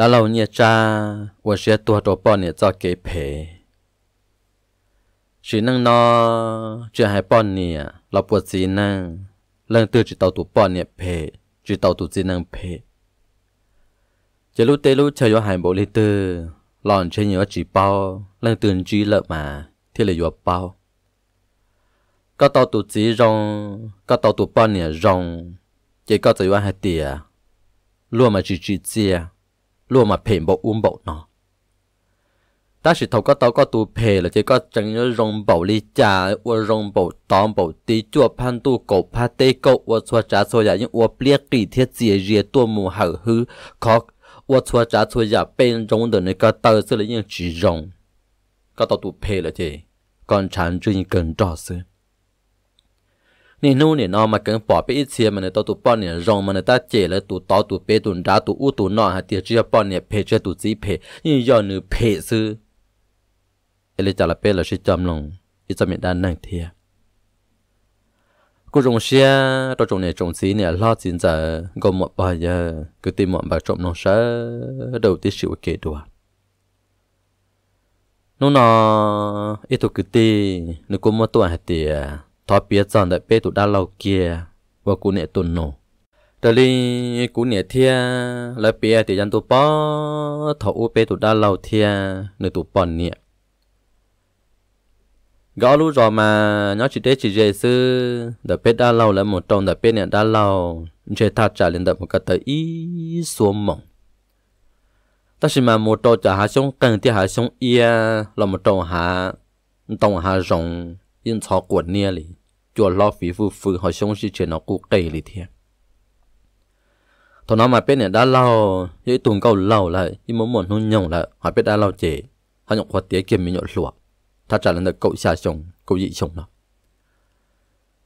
đã lâu nhẹ cha, và sẽ tua trộn bò nhẹ cho kế phê. Chỉ năng nó chưa hai bò nhẹ, là bò gì năng, lần từ chỉ tàu tụ bò nhẹ phê, chỉ tàu tụ gì năng phê. Chỉ lúc tê lúc chơi vào hai bộ lý tư, lòn chơi nhiều chỉ bao, lần từ chỉ lợn mà, thì là vừa bao. Có tàu tụ chỉ rong, có tàu tụ bò nhẹ rong, chỉ có chơi vào hai tỉa, luôn mà chỉ chia. Luôn mà phê bộ bộ nó. Ta chỉ thầu có tao có tu phê là chỉ có chẳng nhớ rong bộ ly trà, ua rong bộ tóm bộ tí chua phan tu cổ pha tê cậu ua chua trá xua giả những ua pliếc kỳ thiết dìa dìa tua mù hở hư khó ua chua trá xua giả bên rong đời này có tờ xưa là những chỉ rong. Có tao tu phê là chỉ còn chán chưa những cần trò xưa. Nên nô nè nó mà cần bỏ bê ít xe mà nè tao tụ bỏ nè rong mà nè ta chè là tụ tao tụ bê tụ đá tụ u tụ nọ hạt tiệt chia bỏ nè phê chia tụ dí phê nhưng do nửa phê sư. Eli trả là bê là sẽ chậm lòng, ít cho mình đan năng thiệt. Cú trồng xe, tao trồng nè trồng dí nè lo chín giờ gồm một bao giờ cứ tìm một bạc trộm nông sớ đầu tiết chịu kể đùa. Nô nọ ít tụ cứ tì nửa cú mua tụ hạt tiệt. Thói bia dọn đại bê tụ đa lâu kia và cú nệ tụn nổ. Đời li cú nệ thia là bia thì dân tụ bó thọ u bê tụ đa lâu thia nơi tụ bòn nệ. Gõ lũ rồi mà nhó chỉ đế chỉ dễ sư đại bê đa lâu là một trong đại bê nệ đa lâu dễ thắt trả lên đập một cái tới ý xuống mỏng. Ta chỉ mà một trâu trả hạ xuống cần thì hạ xuống ia là một trâu hạ rồng yên thọ của nia lì. Chùa lo phí phù phù hỏi xong sự chuyện nó cũ cây lì thiệt. Thôi nó mà biết này đã lâu, dễ tuần câu lâu lại, nhưng muốn muốn hôn nhồng lại, họ biết đã lâu chế, họ nhọc hoạt tía kiếm mình nhộn lụa, thắt trả lên được cậu xa chồng, cậu dị chồng nó.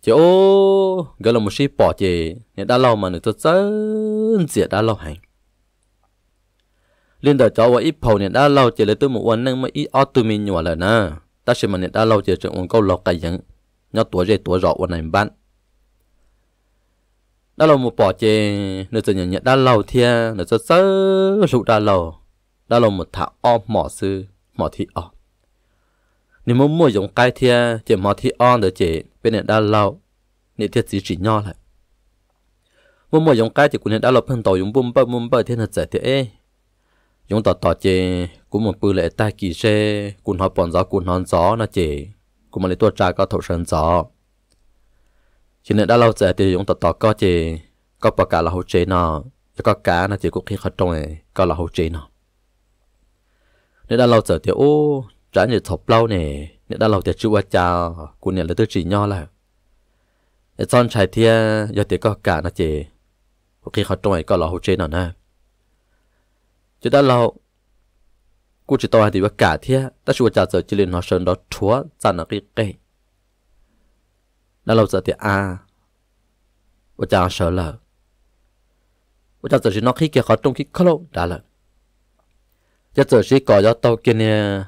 Chế ô, gọi là một sĩ bỏ chế, này đã lâu mà người tôi rất dễ đã lâu hành. Liên đời cháu và ít phầu này đã lâu chế lấy tôi một quán năng mà ít ớt tụi mình nhỏ lại nè. Ta sẽ mà nhận đã lâu chờ trận uống câu lọc cái dẫn nhớ tuổi dây tuổi rõ của này bạn đã lâu một bỏ chê nơi giờ nhận đã lâu thia nơi giờ sớ sụt đã lâu một thả o mỏ sư mỏ thị o nếu muốn mua giống cái thia chỉ mỏ thị o để chế bên này đã lâu nên thiết gì chỉ nho lại muốn mua giống cái chỉ của này đã lâu hơn tàu giống bùm bơ thiên thật giải thế giống tọt chê cũng một bự lệ tai kỳ xe cũng họ bọn gió cũng hòn gió nó chê cũng mà lấy tua trà có thổ sơn gió chỉ nên đã lâu giờ thì chúng tọt có chê có bò cá là hậu chế nó có cá nó chê cũng khi khó trông này có là hậu chế nó nên đã lâu giờ thì ô trả nhiều thọc lâu nè nên đã lâu thì chịu qua chào cũng nên là tư chỉ nho là để son trái thia giờ thì có cá nó chê khi khó trông này có là hậu chế nó nè chứ đã lâu cú chỉ tao thì bắt cả thế, ta chưa trả giờ chỉ liền họ sơn đó chúa dặn nó cái đã lâu giờ thì à, bắt trả sợ lờ, bắt trả giờ chỉ nó khi kia khó trong khi khó lâu đã lờ, giờ giờ chỉ có cho tao kia nè,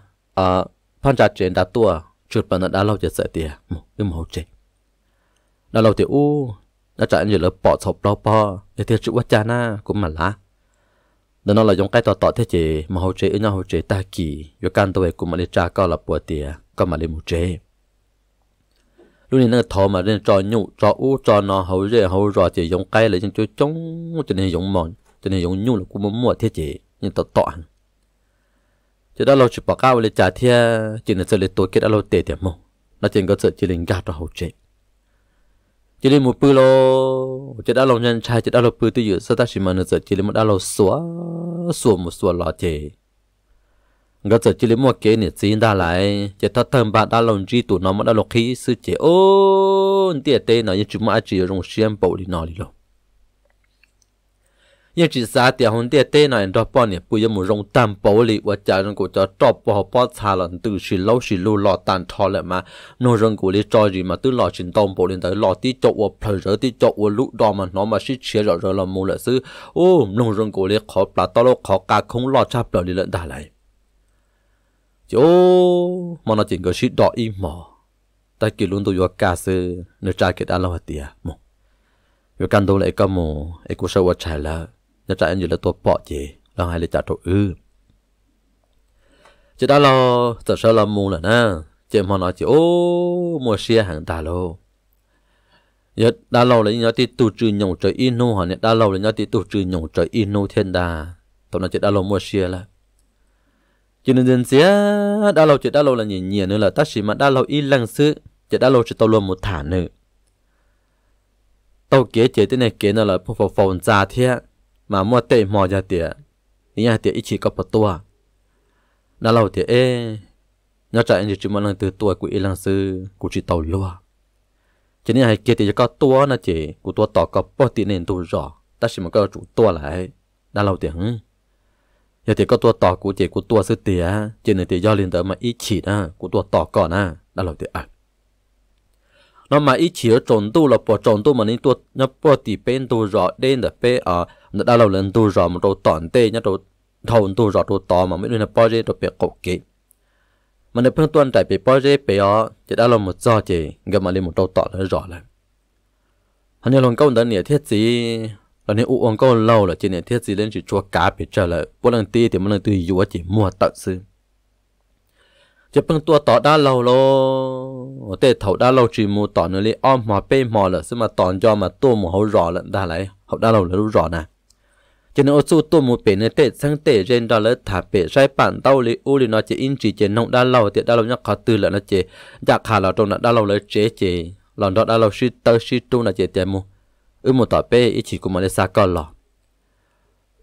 phan trả chuyện đã tua, chuột bận đã lâu giờ sợ tiệt, đừng hỗ trợ, đã lâu thì u, đã trả anh giờ lỡ bỏ sập đó bỏ, để thiệt sự bắt trả na cũng mà lá. Đó nó là giống cái tọt thế chế mà hỗ trợ nhau hỗ trợ ta kỳ việc can tôi cũng mà đi trả coi là bùa tiền coi mà đi một chế lúc này nó thò mà lên trò nhụ trò u trò nó hỗ trợ hỗ trợ chỉ giống cái là những chỗ trống cho nên giống mòn cho nên giống nhụ là cũng muốn mua thế chế nhưng tọt tọt chứ đó lâu chỉ bỏ cao lên trả thia chỉ là sợ lấy tối kết đã lâu tệ tiệm mông nó chỉ có sợ chỉ linh gạt trò hỗ trợ chỉ lên một bữa lô chỉ đã lâu nhân trai chỉ đã lâu bữa tôi dự sao ta chỉ mà nó giờ chỉ lên một đã lâu xóa một xóa lọ chè ngỡ giờ chỉ lên một cái nè xin ta lại chỉ thắt thầm bạn đã lâu chi tụ nó mà đã lâu khí sư chè ô tiệt tê nó như chúng mà chỉ dùng xiêm bầu đi nó đi lâu nhưng chỉ xa tiệt hồn tiệt tê nó anh đó bao nè bây giờ một dùng tam bầu lì và cha rồng của cha trộp vào bao xa lần từ xì lâu lọ tàn thò lại mà nô rồng của lì cho gì mà từ lọ chìm tôm bầu lên tới lọ tí chậu và phơi rỡ tí chậu và lũ đỏ mà nó mà xí chia rõ rồi là mù lại xứ ô nô rồng của lì khó là to lô khó cả không lọ chắp lọ lì lợn đà lại chỗ mà nó chỉ có xí đỏ im mỏ ta kêu luôn tôi vào cá sư nơi cha kia đã lâu tiệt mù việc căn đồ lại có mù ấy cũng sâu quá trải là nhớ trả anh là tôi bỏ chị là hai lệ trả trội ư. Chứ đã lo thật sự là mù là na, chị mà nói chị ô mua xe hàng ta lô. Giờ đã lâu lấy nhớ tí tù trừ nhồng trời inu họ đã lâu lấy nhớ tí tù trừ nhồng trời inu thiên đà, tao nói chị đã lâu mua xe là. Cho nên dân xía đã lâu chị đã lâu là nhỉ nhỉ nữa là taxi mà đã lâu ít lăng xứ, chị đã lâu chị tao luôn một thản nữa. Tao kế chế thế này kế nó là phù phồn già thế mà mua tệ mò ra tiệt, nhà tiệt ít chỉ có một tua. Đã lâu thì nhớ chạy như chỉ một lần từ tuổi của ít lăng xứ của chị tao luôn. Cho nên hai kia thì có tua nó chỉ của tua tỏ có bao tiền nền tu rõ, taxi mà có chủ tua lại đã lâu tiếng. Giờ thì có tua tỏ của chị của tua sư tía trên này thì do liên tới mà ít chỉ na của tua tỏ còn na đã lâu thì à nó mà ít chỉ ở trốn tu là bỏ trốn tu mà nên tua nó bỏ thì bên tu rõ đến là bên ở nó đã lâu lần tu rõ một đầu tòn tê nhá đầu thầu tu rõ tu tỏ mà mới nên là bỏ rơi đầu bẹt cổ kĩ mà nên phương tuân tại bị bỏ rơi bị ở chỉ đã lâu một giờ chỉ gặp mà lên một đầu tỏ nó rõ lại hôm nay lần câu đó nè thiết gì là nếu uống có lâu là trên này thiết gì lên chỉ chua cá bị trở lại bốn lần ti thì một lần tùy dúa chỉ mua tận sư chỉ bằng tua tỏ đã lâu lo tê thầu đã lâu chỉ mua tỏ nữa đi om mò pe mò là xí mà tỏ cho mà tua một hậu rõ lận đã lại hậu đã lâu là đủ rõ nè cho nên ô su tua một bên này tê sang tê trên đó là thả bể sai bản tao lấy u thì nó chỉ in chỉ trên nông đã lâu thì đã lâu nhắc khó từ là nó chỉ giặc hà là trong đã lâu lấy chế chỉ lần đó đã lâu suy tơ suy tu là chỉ tiền mua một tỏi pe ít chỉ của mình xa con lọ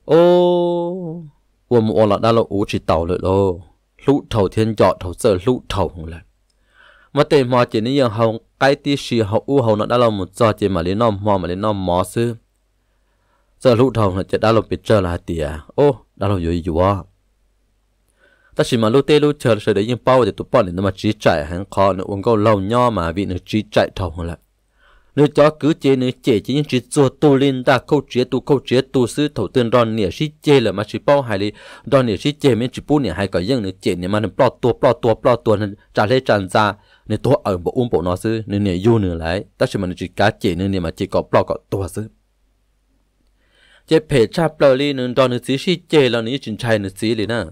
ô của một lọ đã lọ ú chỉ tàu lợn lô lũ thầu thiên chọn thầu sợ lũ thầu là mà tiền mò chỉ nên hồng cái tí xì hậu u hậu nó đã lọ một giò chỉ mà lấy nom mò mà lấy nom mò xứ sợ lũ thầu là chỉ đã lọ bị trở lại tỉa ô đã lọ dồi dào ta chỉ mà lũ tê lũ chờ sợ đấy nhưng bao thì tụi bọn này nó mà trí chạy hàng kho nó uống câu lâu nho mà vị nó trí chạy thầu là nếu cho cứ chế nếu chế chỉ những chuyện do tu linh ta câu chế tu sư thổ tiên đòn nỉa sĩ chế là mà chỉ bao hải lý đòn nỉa sĩ chế mới chỉ bu nỉa hải cái dân nếu chế nếu mà nó bỏ tua nên trả lệ tràn ra nếu tua ở bộ bộ nó sư nếu nỉa du nửa lại ta chỉ mà nó chỉ cá chế nếu mà chỉ có bỏ có tua sư chế phải cha bỏ đi nếu đòn nỉa sĩ chế là nỉa chuyện trai nỉa sĩ liền à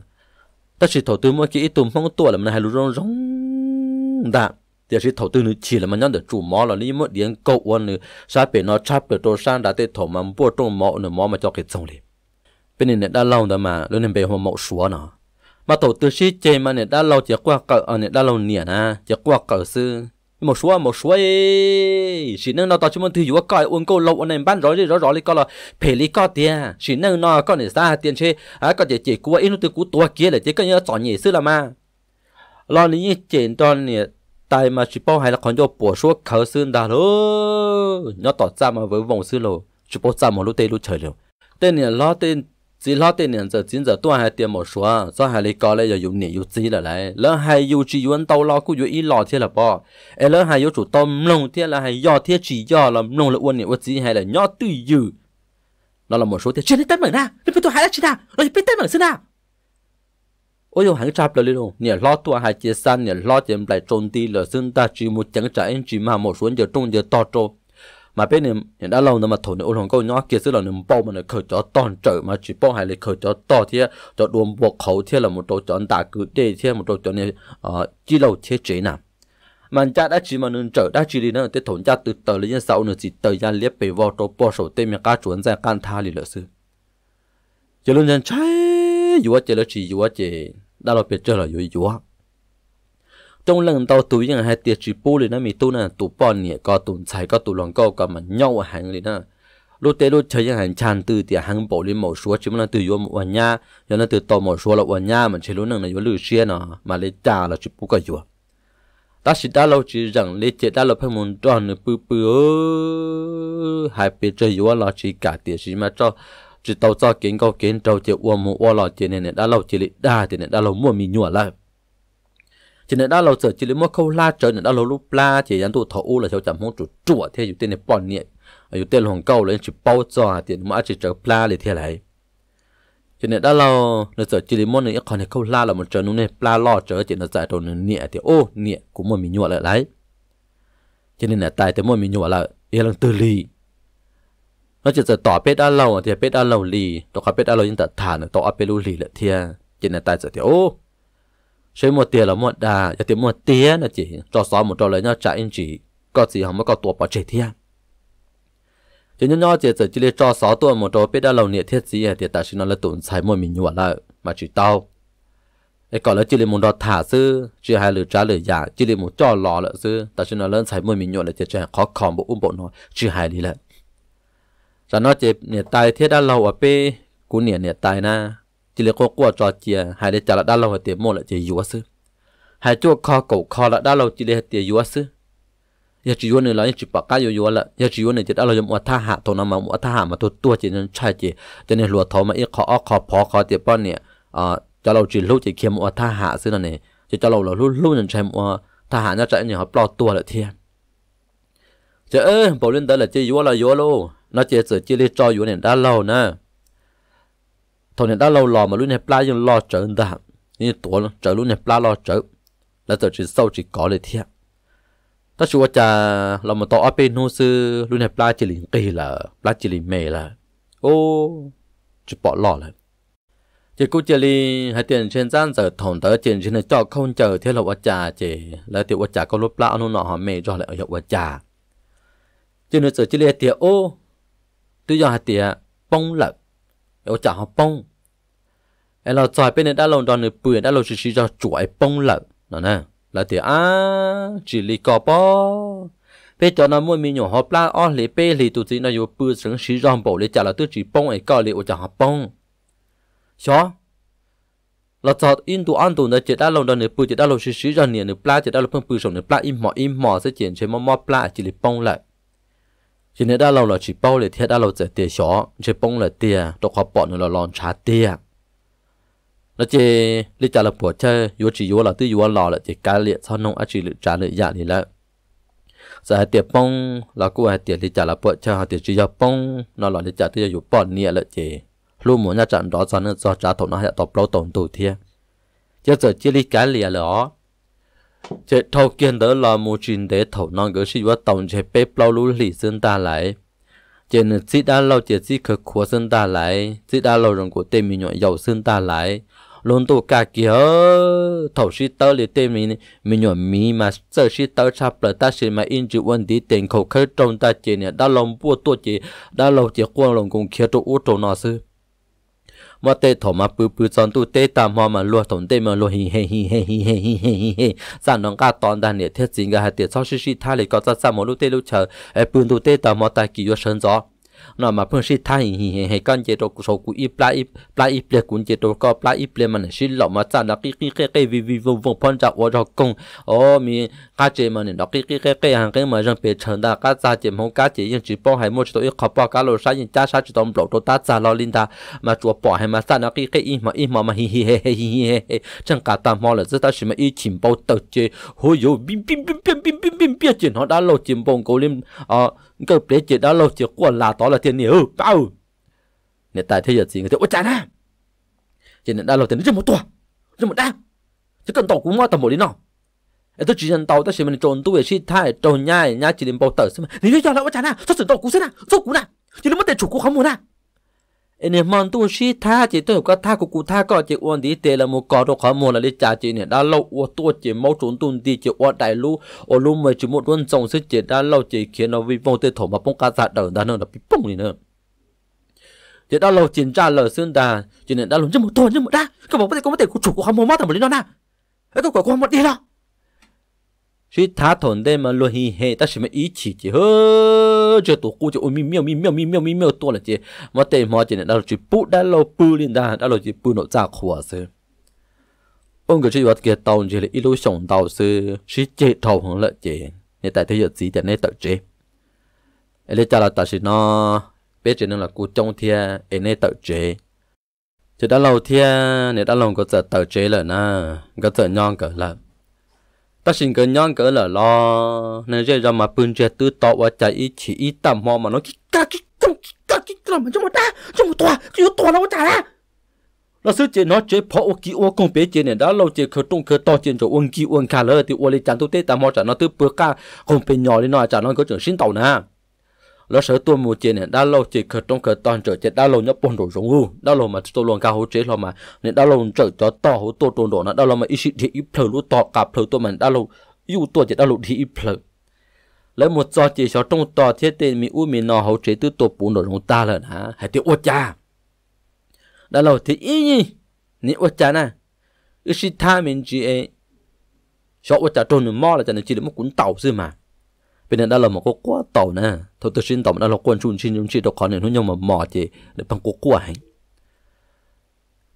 ta chỉ thổ tư mỗi khi tụm phong tua là mình hay lú rong rong đạn giờ thì thầu tư nữa chỉ là mình nhận được chủ mỏ là lý mất điện câu quan nữa sao bị nó chắp được đồ sang đã tới thầu mà mua trong mỏ nữa mỏ mà cho cái xong đi bên này đã lâu rồi mà luôn nên bị hoa mẫu xóa nó mà thầu tư sĩ chơi mà này đã lâu chỉ qua cỡ này đã lâu nè na chỉ qua cỡ xưa một số chỉ nâng nó tao chỉ muốn thử dúa cài uống câu lâu này bán rõ đi coi là phải lý coi tiền chỉ nâng nó con để ra tiền chơi á còn chỉ cua ít nó từ cú tua kia là chỉ có nhớ chọn nhỉ xưa là mà lo lý chuyện đó nè tại mà chỉ bao hay là còn cho bỏ suốt khởi xương đã rồi nó tỏ ra mà với vòng xưa lô chỉ bao ra một lúc tê lúc trời rồi tên này lo tên chỉ lo tên này giờ chín giờ tôi hay tiền một số do hai lấy có lấy giờ dùng nỉ dùng gì là lại lỡ hai dùng chỉ dùng tàu lo cứ dùng ít lò thế là bỏ lỡ hai dùng chủ tôm lông thế là hay do thế chỉ do là lông là uốn nỉ uốn gì hay là nhó tùy dư nó là một số thế trên hết tất mảng na nó biết tôi hay là chỉ nào nó biết tất mảng xưa nào ôi dồi hắn chạp lời luôn nè lo tua hai chia san nè lo chém lại trôn ti là xương ta chỉ một chẳng trả anh chỉ mà một xuống giờ trông giờ to trô mà bên này đã lâu rồi mà thổi nữa ôn câu nhỏ kia xưa là nằm bao mà nó khởi cho toàn trời mà chỉ bao hai lại khởi cho to thế cho đuông buộc khẩu thế là một trâu chọn tả cứ để thế một trâu chọn này chỉ lâu thế chế nào mà cha đã chỉ mà nương trở đã chỉ đi nữa thế thổi cha từ từ lấy sáu nữa chỉ từ ra liếp về vào trâu bỏ sổ tên mà cá chuồn ra can tha lì lợi sư cho nên rằng dúa chơi là chỉ dúa chơi đã lo biết chơi là dúa trong lần tàu tụi những hai tiệt chỉ bù liền mình tu nè tụi bọn nhẹ có tụi chạy có tụi lon câu có mà nhau hàng liền nè lúc tới lúc chơi những hàng tràn từ tiệt hàng bộ lên màu xóa chỉ muốn là từ dúa một nhà cho nên từ tàu màu xóa là một nhà mình chơi lúc nè là dúa lưỡi xe nọ mà lấy trà là chỉ bù cái dúa ta chỉ đã lâu chỉ rằng lấy chơi đã lâu phải muốn tròn được bự bự hai biết chơi dúa là chỉ cả tiệt chỉ mà cho chỉ tàu cho kiến câu kiến trâu chỉ uống một uống lọ chỉ này đã lâu chỉ lệ đa thì này đã lâu mua mì nhựa lại chỉ này đã lâu giờ chỉ lệ mua câu la trời này đã lâu lúc la chỉ dán tụ thầu u là cháu chậm không chuột chuột thế dụ tên này bòn nhẹ dụ tên hồng câu lên chỉ bao giờ tiền mà chỉ chờ la để thế này chỉ này đã lâu là giờ chỉ lệ mua này còn này câu la là một trời nung này la lọ trời chỉ là giải đầu nhẹ thì ô nhẹ cũng mua mì nhựa lại lấy chỉ này là tài thì mua mì nhựa lại yên lặng tư lì nó chỉ tỏ pet ăn lẩu thì pet ăn lẩu lì, tỏ cá pet ăn lẩu nhưng tỏ thản, tỏ ăn pelu lì là thia, chỉ là tại giờ thì ô, chơi một tiền là một đà, giờ tiền một tiền là chỉ cho xóm một trò lấy nhau trả anh chỉ, có gì không mới có tuột bỏ chạy thia, chỉ nhớ nhau chỉ chỉ để cho xóm tuột một trò pet ăn lẩu nhẹ thiết gì thì tại sao nó là tụn xài mồi mình nhụa lại mà chỉ tao, cái còn là chỉ để một đò thả sư, chỉ hai lửa trả lửa giả, chỉ để một trò lò lợn sư, tại sao nó lên xài mồi mình nhụa lại thì chỉ khó khom bộ bộ nó, chỉ hai đi lại. Cho nó chế nhiệt tài thiết đã lâu ở bên cú nhiệt tài na chỉ là cô qua trò chìa hai để trả lại đã lâu ở tiệm mua lại chỉ dúa sư hai chỗ kho cổ kho lại đã lâu chỉ để tiệm dúa sư giờ chỉ dúa này là chỉ bạc cá dúa lại giờ chỉ dúa này chỉ đã lâu dùng mua tha hạ thôi nó mà mua tha hạ mà tôi chỉ nên trai chỉ cho nên lúa thầu mà ít kho phó kho tiệm bao nhiêu cho lâu chỉ lúc chỉ kiếm mua tha hạ xí này chỉ cho lâu là lúc nhận trai mua tha hạ nó chạy nhiều họ lo tua lại thiệt chứ ơi bảo lên tới là chỉ dúa là dúa luôn nó chỉ sửa chỉ để cho dúa này đã lâu nè, thằng này đã lâu lò mà lúc này pla dùng lò trở nên đạm, như tuổi trở lúc này pla lò trở, là trở chỉ sâu chỉ có để thiệt. Ta chúa cha làm một tổ ở bên hồ sư lúc này pla chỉ liền kỳ là pla chỉ liền mề là, ô, chỉ bỏ lò là, chỉ cú chỉ liền hai tiền trên gian giờ thằng tới tiền trên này cho không chờ thế là vợ cha chỉ là tiểu vợ cha có lúc pla ăn hôm nọ họ mề cho lại ở hiệu vợ cha, cho nên sửa chỉ để thiệt ô. Tuy do hạt tiệt bông lợn, áo chả họ bông, em là tròi bên này đã lâu đòn người bưởi đã lâu chỉ cho chuỗi bông lợn, nó nè là tiệt á chỉ lì cò bó, bây giờ nó mua mì nhỏ họ pla o lì pe lì tụi gì nó vô bưởi sướng chỉ rong bổ để trả là tôi chỉ bông ấy coi lì áo chả họ bông, xóa, là tròi in tụi ăn tụi nó chỉ đã lâu đòn người bưởi chỉ đã lâu chỉ cho nè người pla chỉ đã lâu phương bưởi sướng người pla im mỏ sẽ chuyển chế mò pla chỉ lì bông lợn. Chỉ nên đã lâu là chỉ bao để thiết đã lâu giờ tiền xóa, chỉ bông là tiền, đọc họ bọn là lòn trả tiền. Nó chỉ lý trả là của chơi, yếu chỉ yếu là tư yếu lò là chỉ cá liệt sau nông chỉ lựa trả lựa giả thì là. Giờ hai tiền bông là cô hai tiền lý trả là của chơi, hai tiền chỉ do bông, nó là lý trả tư yếu bọn nhẹ là chỉ luôn muốn nhà trận đó cho nên do trả thầu nó hệ tộc lâu tổn tù thiệt. Chứ giờ chỉ lý cá liệt là chế thâu kiên đó là một chuyện để thâu non gỡ sĩ vợ tổng chế bếp lâu lũ lì dân ta lại chế nữ sĩ đã lâu chế sĩ khởi khóa dân ta lại sĩ đã lâu rộng của tên mình nhỏ dầu dân ta lại luôn tù cả kia thâu sĩ tớ lì tên mình nhỏ mì mà sợ sĩ tớ chạp là ta sẽ mà in chữ vấn tí tên khẩu khởi trong ta chế này đã lòng bố tố chế đã lâu chế khuôn lòng cùng kia trụ ủ trụ nó sư mà tê thổ mà bự son tu tê tam hoa mà lúa thổn tê mà lúa hì hì sản nông ca toàn đàn nhiệt thiết chính cả hạt tiệt sau xí tha lì có ra sản một lúa tê lúa chờ bự tu tê tam hoa tài kỳ vô sơn gió nó mà phương xí tha hì con chế độ số cú ít lệ cuốn chế độ co ít lệ mà xí lọ mà sản nó cái vì vùng phong trào của nó công ô mi cá chế mà nó cái hàng cái mà dân bề trần đã cá gia chế không cá chế nhưng chỉ bỏ hai mươi triệu ít khó bỏ cá lô sai nhưng cha sai chỉ tông lỗ đô ta già lo linh ta mà chúa bỏ hai mà sản nó cái im mà hì chẳng cả tam hoa là rất ta chỉ mà ít chìm bao tờ chế hồi rồi bim chuyện họ đã lột chìm bông cổ lên cơ bể chế đã lột chế của là đó là tiền nhiều bao hiện tại thế giờ gì người ta ôi chán ha chỉ nên đã lột tiền rất một tuần rất một đám chứ cần tàu cũng mua tầm một đi nào tôi chỉ cần tàu ta chỉ mình trốn tôi về xin thay trốn nhai nhai chỉ đến bao tử xem nếu cho là ôi chán ha sao sử tàu cũng xem nào sao cũng nào chỉ nó mất tiền chủ cũng không muốn ha nên mòn tôi xin thay chỉ tôi có thay của cụ thay có chỉ uốn đi tiền là một cò đồ khó mua là đi trả chỉ này đã lâu uốn tôi chỉ máu trốn tuôn đi chỉ uốn đại lũ uốn lũ mới chỉ một quân dòng sức chỉ đã lâu chỉ khiến nó vi vong tê thổ mà bông cá giạt đỡ đàn hơn là bị bông gì nữa chỉ đã lâu chỉ trả lời xương đà chỉ này đã lún chân một thôi nhưng mà đã các bạn có thể chủ của họ mua mất thằng một linh non à ấy tôi quả con một đi đâu xin thay thổn đây mà luôn hì hì ta chỉ mới ý chỉ hơn chế tổ cô chế ôi miêu to là chế mà tệ mà chế này đã chế bút đã lâu bự lên đã lâu chế bự nó ra khóa xứ ông cái chế vật kia tàu chế là ít lối sống tàu xứ chế chế thầu hàng lợi chế nên tại thế giới gì tại nơi tự chế lấy trả là tại xứ nó biết chế nên là cô trong thia ở nơi tự chế chế đã lâu thia nên đã lâu có giờ tự chế là na có giờ nhon cỡ là ta xin cái nhon cỡ là lo nên chơi ra mà bưng chơi tứ to và chạy ít chỉ ít tầm mò mà nó cái mà trong một tòa cái tòa nó trả ra nó xứ chơi nó chơi phổ kỹ ô công bé chơi này đã lâu chơi khởi trung khởi to chơi rồi uông kỹ uông cả lơ thì uông lên chán tôi tết tầm mò trả nó tứ bữa ca không phải nhỏ lên nói trả nó có chuyện xin tàu nè lỡ sửa tua một chuyện này đã lâu chỉ cần trong cái toàn trở chết đã lâu nhấp bồn đổ giống u đã lâu mà tôi luôn cao hố chế lo mà nên đã lâu trở cho to hố to trồn đổ nó đã lâu mà ít thì ít thở lú to cạp thở tôi mình đã lâu yêu tôi chết đã lâu thì ít thở lấy một do chỉ cho trong to thiết tiền mi u mi nò hố chế từ tổ bùn đổ chúng ta lợn hả hãy tiêu ô cha đã lâu thì ý nhỉ nị ô cha nè ít tha mình chỉ ấy cho ô cha trồn mò là cho nên chỉ được một cuốn tàu thôi mà bên này đã là một cái quá tàu nè, thôi tôi xin tàu đã là quân chun xin chúng chỉ đọc khó này nó nhưng mà mò chỉ để bằng cố quá hành.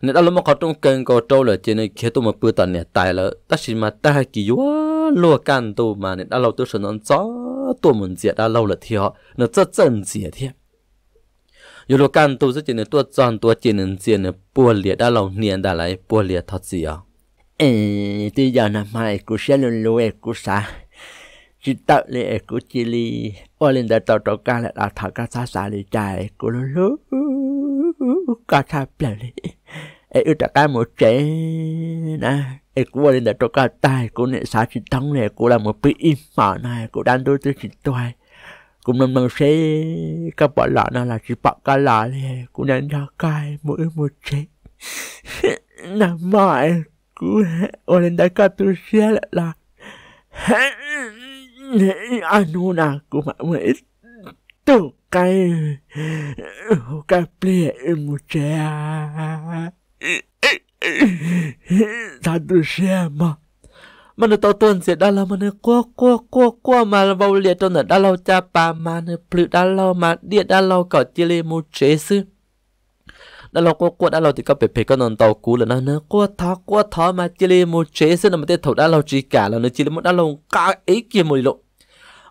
Nên đã là một cái trong kênh có trâu là chỉ này khi tôi mà bữa tuần này tài là ta xin mà ta hay kỳ quá lúa can tôi mà nên đã lâu tôi sợ nó gió tôi muốn diệt đã lâu là thì họ nó rất dần diệt thế. Dù lúa can tôi rất chỉ này tôi chọn tôi chỉ nên diệt này buồn liệt đã lâu niên đã lại buồn liệt thật gì à? Tôi giờ nằm mày cứ xem luôn lúa cứ xả. Chỉ tạo lệ của chị Lì ở lên đời tàu tàu ca lại đào thảo ca xa xa lì chạy của lũ lũ ca xa bè lì ế ưu trả ca một trẻ nà ế của lên đời tàu ca tài của nệ xa chị tông lệ của là một bí im mỏ này của đàn đôi tư chị toài cũng nằm nằm xe ca bỏ lọ nào là chị bỏ ca lọ lệ của nền đào cài mỗi một trẻ nằm mỏi của ở lên đời ca tư xe lại là anu na của mọi người tự cái ple một trẻ ta tự xe mà nó tao tuần sẽ đã làm nó qua mà vào liệt cho nó đã lâu cha bà mà nó ple đã lâu mà điện đã lâu cả chia lên một trẻ xứ đã lâu qua đã lâu thì các bề con non tàu cũ là nó qua thó mà chia lên một trẻ xứ là một tên thầu đã lâu chỉ cả là nó chỉ là một đã lâu cả ấy kia một lộ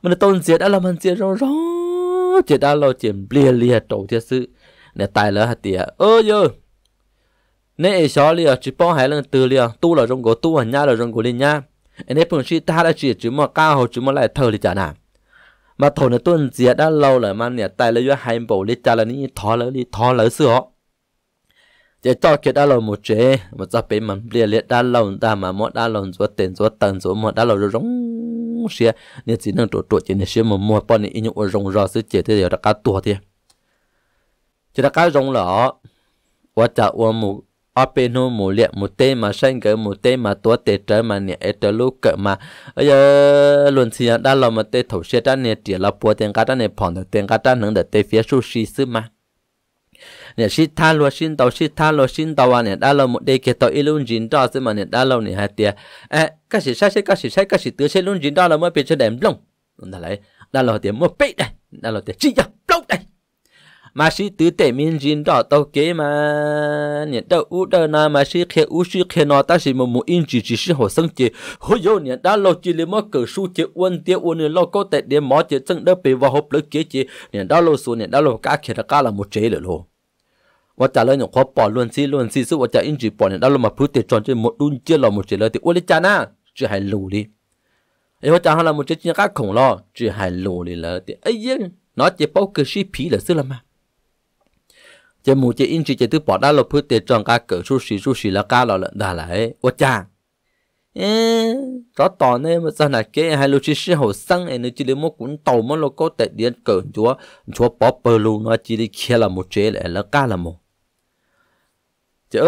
mình tôn diệt đã làm ăn diệt rồi rồi chỉ đã lo chuyện bia trầu thiết sự để tài lỡ hạt tiền ơ giờ nãy xóa liền chỉ bỏ hai lần từ liền tu là rong cổ tu hành nha là rong cổ liền nha anh ấy phần chi ta đã chỉ mà cao hồi chỉ mà lại thở thì chả nào mà thổi là tôn diệt đã lâu rồi mà nè tài lỡ do hai bộ liền cha là ní thò lỡ xưa họ chỉ cho chuyện đã lâu một chế mà ra bên mình bia đã lâu ta mà một đã lâu rồi tiền rồi tầng rồi một đã lâu rồi rong xe nên chỉ năng trộn chỉ nên xe mà mua bọn này những con rồng rò sứ chế thế đều đã cá tua thế chỉ đã cá rồng lỏ và chả và một apeno một liệt một tê mà xanh cái một tê mà tua tê trở mà nè trở lúc cỡ mà bây giờ luôn xia đã làm mà tê thổ xe đã nè chỉ là bùa tiền cá đã nè phỏng được tiền cá đã nướng được tê phía sushi xứ mà nè xin tàu nè đã lâu một đây kia tàu ilun dính đó mà nè đã lâu nè hai tia các sĩ tứ sẽ luôn dính đó là mới bị cho đệm lông đã lấy đã lâu tiền mua bít đây đã lâu tiền chi lông đây mà sĩ tứ tệ miên dính đó tàu kế mà nè đâu u đâu na mà sĩ khe nó ta sĩ một mũi in chỉ sĩ hồ sưng chỉ hồi giờ nè đã lâu chỉ lấy mất cử su chỉ uốn tia uốn nè lâu có tệ để mỏ chỉ sưng đỡ bị vào hộp lưỡi kế chỉ nè đã lâu xuống nè đã lâu cá kia là một chế lửa luôn và trả lời những khó bỏ luôn xí suốt và trả in chỉ bỏ này đã luôn mà phút tiền tròn trên một đun chia lò một chế lời thì uất cha na chỉ hài lù đi ấy và trả là một chế chia các khổng lồ chỉ hài lù đi là thì ấy chứ nó chỉ bao cử sĩ phí là xưa làm mà chỉ một chế in chỉ chế thứ bỏ đã là phút tiền tròn các cử sushi là cá lò lợn đà lại uất cha rõ tỏ nên mà sao là cái hai lô chỉ sĩ hồ xăng này nó chỉ lấy một cuốn tàu mà nó có tệ điện cử chúa bỏ bờ luôn nó chỉ đi kia là một chế lại là cá là một chứ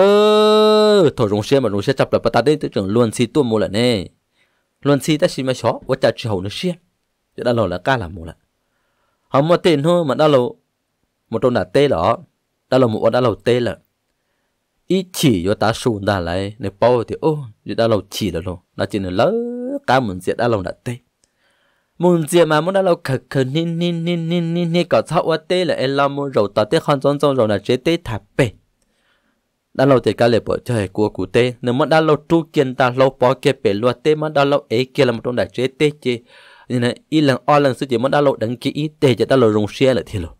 thổi rồng xe chập lại bắt ta đến tới trường luôn xí tuôn mồ lại nè luôn xí ta xí mà chó quá chả chỉ hầu nó xe chứ đã lâu là ca làm mồ lại không mà tiền thôi mà đã lâu một trong là tê đó đã lâu một con đã lâu tê là ít chỉ cho ta sùn ra lại để bao thì ô chứ đã lâu chỉ là rồi là chỉ là lỡ cá muốn diện đã lâu đã tê muốn diện mà muốn đã lâu khẩn nín cả thao quá tê là em làm một rầu ta tê khăn tròn rồi là chế tê thả bể đã lâu thì cả lễ bữa trời của cụ tê nếu mà đã lâu tru kiện ta lâu bỏ kia bể loa tê mà đã lâu ấy kia là một trong đại chế tê chế như này ít lần o lần suy chỉ mà đã lâu đăng ký ít tê chỉ đã lâu rồng xe lại thì rồi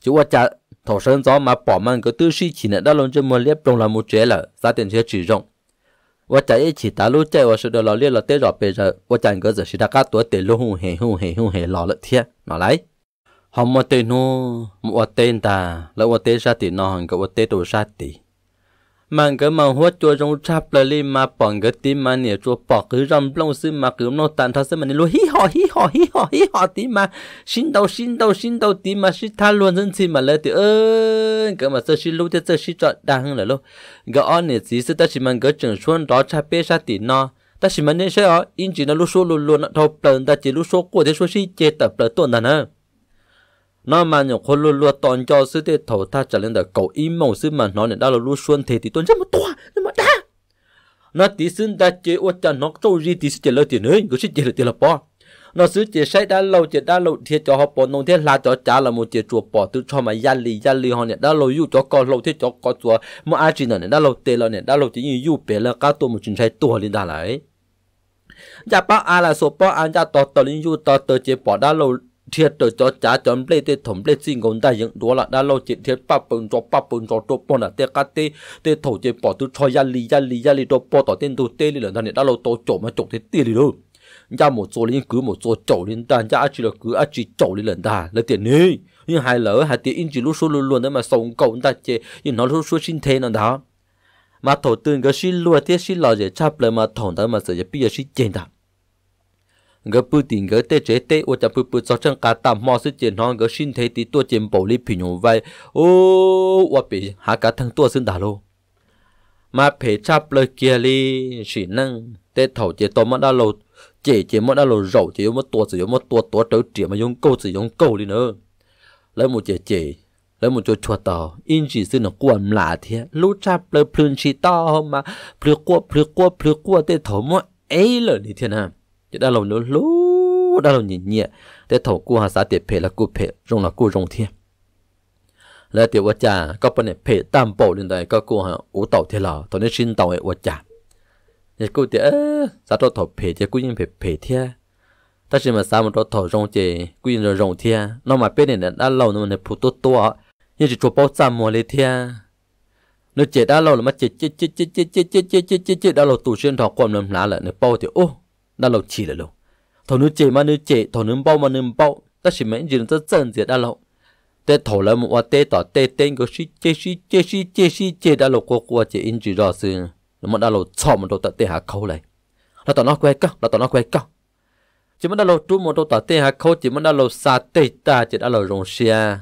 chú qua trả thổ sơn gió mà bỏ mang cái tư suy chỉ này đã lâu trên mưa liếp trong là một chế là giá tiền xe chỉ rộng qua trả ấy chỉ ta lúc chơi qua sự đó là liên là tê rõ bây giờ qua trả cái giờ chỉ đã các tuổi tê luôn hùng hề lò lợi thiệt nó lấy hôm mà tên nó một tên ta, lỡ một tên sát thì nó hàng cả một tên đồ sát thì, mang cái màu hoa cho trong chắp lại lên mà bằng cái tím mà nè cho bỏ cái rầm long xương mà cứ nó tan thà xương mà nè luôn hí hò tím mà xin đâu tím mà xin tha luôn dân xin mà lấy thì cái mà sơ xin lúc thì sơ xin chọn đa hơn là luôn cái on nè chỉ sơ ta chỉ mang cái trường xuân đó chắp bê sát tí nó ta chỉ mang nên sẽ ở in chỉ nó lúc số luôn nó thâu ta chỉ lúc số của thế số xí chế tập là tuần là nữa nó mà nhiều con luôn luôn toàn cho sư thế thầu tha trở lên đời cầu im màu sư mà nó nên đã là luôn xuân thế thì tôi rất một toa nhưng mà ta nó tí xưng ta chế ô cha nó trâu gì tí chế lợi tiền nữa cứ chế lợi tiền là bỏ nó sư chế sai đã lâu thiệt cho họ bỏ nông thế là cho trả là một chế chùa bỏ từ cho mà gia lì họ nên đã lâu yêu cho con lâu thế cho con chùa mà ai chỉ nên đã lâu tê là nên đã lâu chỉ như yêu bé là cá tôi một chuyện sai tua lên đã lại nhà bác ai là số bác anh cha tờ lên yêu tờ chế bỏ đã lâu thiệt rồi cho trả cho em lấy tiền thủng lấy xin còn ta những đó là đã lâu chuyện thiệt ba phần cho tôi bỏ là tiền cá tiền thổ tiền bỏ tôi cho gia lì tôi bỏ tỏ tiền tôi tiền là thằng đã lâu tôi trộm mà trộm thế tiền đi đâu ra một số liên cứ một số trộm liên ta ra chỉ là cứ chỉ trộm đi lần ta lấy tiền đi nhưng hai lỡ hai tiền in chỉ lúc số luôn đấy mà sống cậu ta chơi nhưng nó lúc số sinh thế nó đó mà thổ tương cái xin luôn thế xin lò dễ chắp lại mà thủng ta mà sợ bây giờ xin chết ta người bự tiền người tê chế tê ô chả bự cho chân cá tạm mò sức tiền non người xin thấy tí tua tiền bảo lý phi nhung vai ô ô bị hạ cá thằng tua xin đà lô mà phải chắp lời kia li chỉ năng tê thầu chế to mất đã lâu chế mất đã lâu rầu chế mất tua trâu trẻ mà dùng câu đi nữa lấy một chế lấy một chỗ chuột tàu in chỉ xin nó quằn lạ thế lúc chắp lời phun chỉ to không mà phượt qua tê thầu mất ấy lời đi thế nào đã lâu nữa lú đã lâu nhìn nhẹ để thầu cua hà xã tiệt phê là cua phê rong là cua rong thiên là tiệt vật trà các bạn này phê tam bộ lên đây các cua hà ủ tàu thế là tàu nên xin tàu ấy vật trà để cua tiệt xã cho thầu phê chứ cua nhưng phê thiên ta chỉ mà xã một thầu rong chè cua nhưng rồi rong thiên nó mà bên này đã lâu nó này phụ tốt to nhưng chỉ cho bao trăm mùa lên thiên nó chè đã lâu là mà chè đã lâu tù xuyên thọ quầm làm lá lại này bao thì ô đã lâu chỉ là lâu thầu nước chế mà nước chế thầu nước bao mà nước bao ta chỉ mấy gì nó rất dần dần đã lâu tê thầu là một tê tỏ tê tên có xí chế đã lâu qua chế in chỉ rõ sự nó đã lâu chọn một đôi tờ tê hạ khâu này nó tỏ nó quay căng chỉ mới đã lâu trú một đôi tờ tê hạ khâu chỉ mới đã lâu xa tê ta chỉ đã lâu rồng xe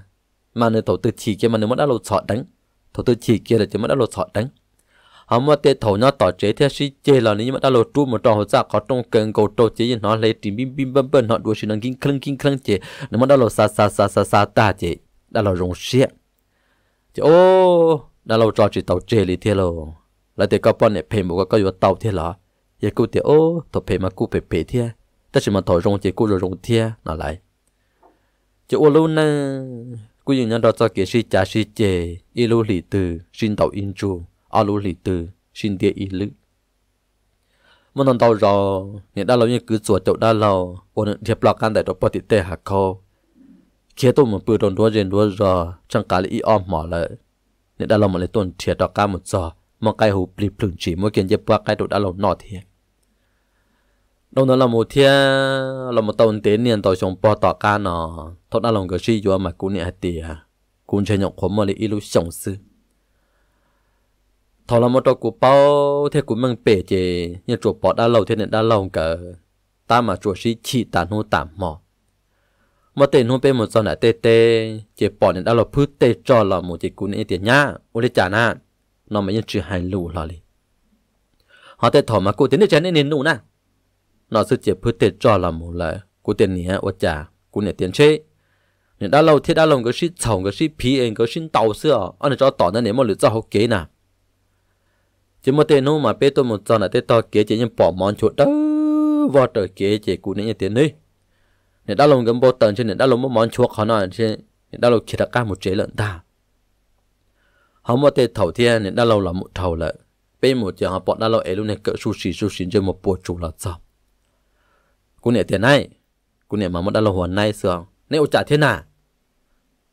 mà nơi thầu tư chỉ kia mà nơi mới đã lâu chọn đánh thầu tư chỉ kia là chỉ mới đã lâu chọn đánh hôm qua tết thầu nó tỏ chế theo sĩ chế là nếu mà ta lột tru một trò hồ có trong cần cầu trâu chế nó lấy tiền bim họ đuổi sự năng kinh khăng chế nếu mà ta lột xa ta chế đã lột rồng xé chế ô đã lột trò chỉ tàu chế lì thế lô là tết các con này phê một cái tàu thế lọ vậy cô tết ô tàu phê mà cô phê thế ta chỉ mà thổi rồng chế cô rồi rồng thế nó lại chế ô luôn nè cô nhìn nhận đó cho kỹ sĩ trả sĩ chế ilu lì từ xin tàu in chu alo lì từ xin địa ý lữ một lần tàu rò nên đã lâu như cứ chuột chậu đã lâu còn những thiệp lọc can đại đó bỏ tịt tê hạt khô kia tôi một bữa đòn đua rò chẳng cả lì om mỏ lại nên đã lâu mà lấy tuần thiệp đọc ca một giờ mà cái hộp lì phừng chỉ mỗi kiện dẹp qua cái đồ đã lâu nọ thiệp đâu đó là một thiệp là một tàu tiến liền tàu xuống bỏ tỏ ca nọ thôi đã lòng cái gì rồi mà cũng nhẹ tiệt cũng chơi nhậu khóm mà lì ý lữ sống sư thọ là một trò của bao thế của mình bể chế như chuột bỏ đã lâu thế nên đã lâu cả ta mà chuột xí chỉ tàn hô tạm mỏ mà tiền hô bê một giờ lại tê chế bỏ nên đã lâu phứ tê cho là một chế cún này tiền nhá ô để trả nè nó mới như chữ hai lù là đi họ tê thọ mà cô tiền để trả nên nụ nè nó sự chế phứ tê cho là một lại cô tiền nhé ô trả cô này tiền chế nên đã lâu thế đã lâu cái xí chồng cái xí phi em cái xí tàu xưa anh cho tỏ nên nếu mà lựa cho học kế nè chỉ một tên nó mà bé tôi một giờ là tên to kế chỉ những bỏ món chuột đó vào trời kế chỉ cú này như tiền đi nên đã lồng gấm bột tần trên nên đã lồng một món chuột họ nói trên nên đã lồng chỉ đặt ca một chế lợn ta họ một tên thầu thiên nên đã lồng là một thầu lợn bên một giờ họ bọn đã lồng ấy luôn này cỡ sushi trên một bộ chủ là sao cú này tiền này cú này mà một đã lồng hoàn này sướng nên trả thế nào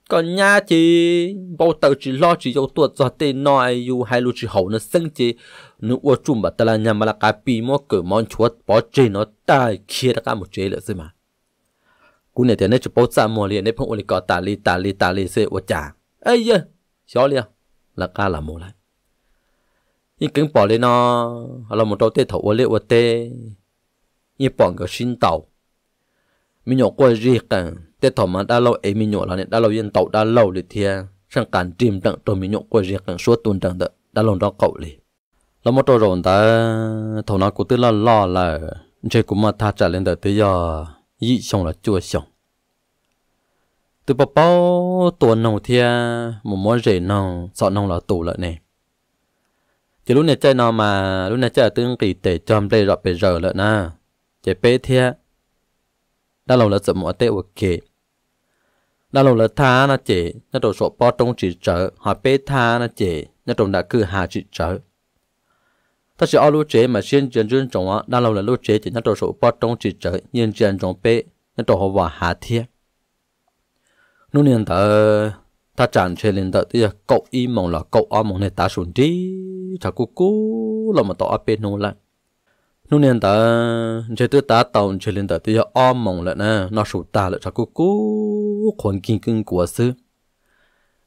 còn nhà chị bao tàu chỉ lo chỉ cho tuột cho tên nói dù hai lũ chỉ hậu nó sinh chị nó uất chung bát là nhà mà là cá pi mò cỡ món chuột bỏ chơi nó tai kia ra một chế lợi gì mà cú này thì nó chỉ bao xa mò liền để phong ôn có tà li sẽ uất trả ấy giờ xóa liền là cá là mồ lại nhưng cứng bỏ lên nó là một trâu tê thầu ở liệu ở tê nhưng bỏ cái xin tàu mình nhổ qua gì cả tê thầu mà đã lâu ấy mình nhổ là nên đã lâu yên tàu đã lâu thì thia sang cản chìm trận rồi mình nhổ qua gì cả suốt tuần trận đã lâu đó cậu liền là một trâu rồi ta thầu nó cũng tự lo là chơi cũng mà tha trả lên tới bây giờ dị xong là chua xong từ bao bao tuần nào thia một món rể nào sợ nào là tù lại này thì lúc này chơi nào mà lúc này chơi tương kỳ tệ chom play rồi bây giờ lại na chơi pê thia đã lâu là sợ mọi tệ ok đã lâu là tha na chị nó đồ sổ po trong chỉ trợ họ pê tha na chị nó trong đã cứ hà chỉ trợ ta sẽ ao lúa chế mà xuyên chuyển chuyển trồng á đã lâu là lúa chế chỉ nó đồ sổ po trong chỉ trợ nhiên chuyển trồng pê nó đồ họ hòa hà thia nô niên ta chán chơi lên tớ thì cậu y mong là cậu ở mong này ta xuống đi thà cú cú là mà tao ở bên nô lại nô niên tớ chơi tớ ta tàu chơi lên tớ thì ở mong lại nè nó sụt ta lại thà cú cú còn kinh kinh của sư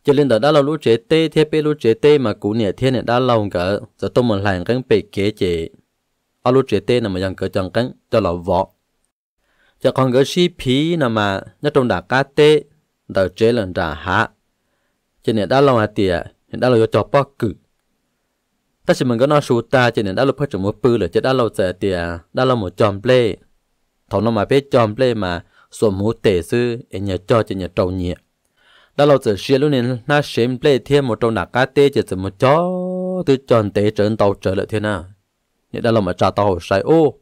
chơi lên tớ đã lâu lú chế tê thế bê lú chế tê mà cú nhẹ thế này đã lâu cả giờ tôi muốn làm cái bể kế chế ở lú chế tê là mà dần cỡ chẳng cánh cho là vợ giờ còn cái chi phí là mà nhất trong đà cá tê tờ chế lần trả hạ cho nên đã lâu hạt tiền hiện đã lâu cho bóc cử ta chỉ mình có nói số ta cho nên đã lâu phát triển một bự rồi chứ đã lâu trả tiền đã lâu một chòm play thầu nó mà biết chòm play mà số mũ tệ sư em nhà cho nhà trâu nhẹ đã lâu trả xe luôn nên na xem play thêm một trâu nạc cá tê chỉ từ một chó từ tròn tê trơn tàu trở lại thế nào hiện đã lâu mà trả tàu sai ô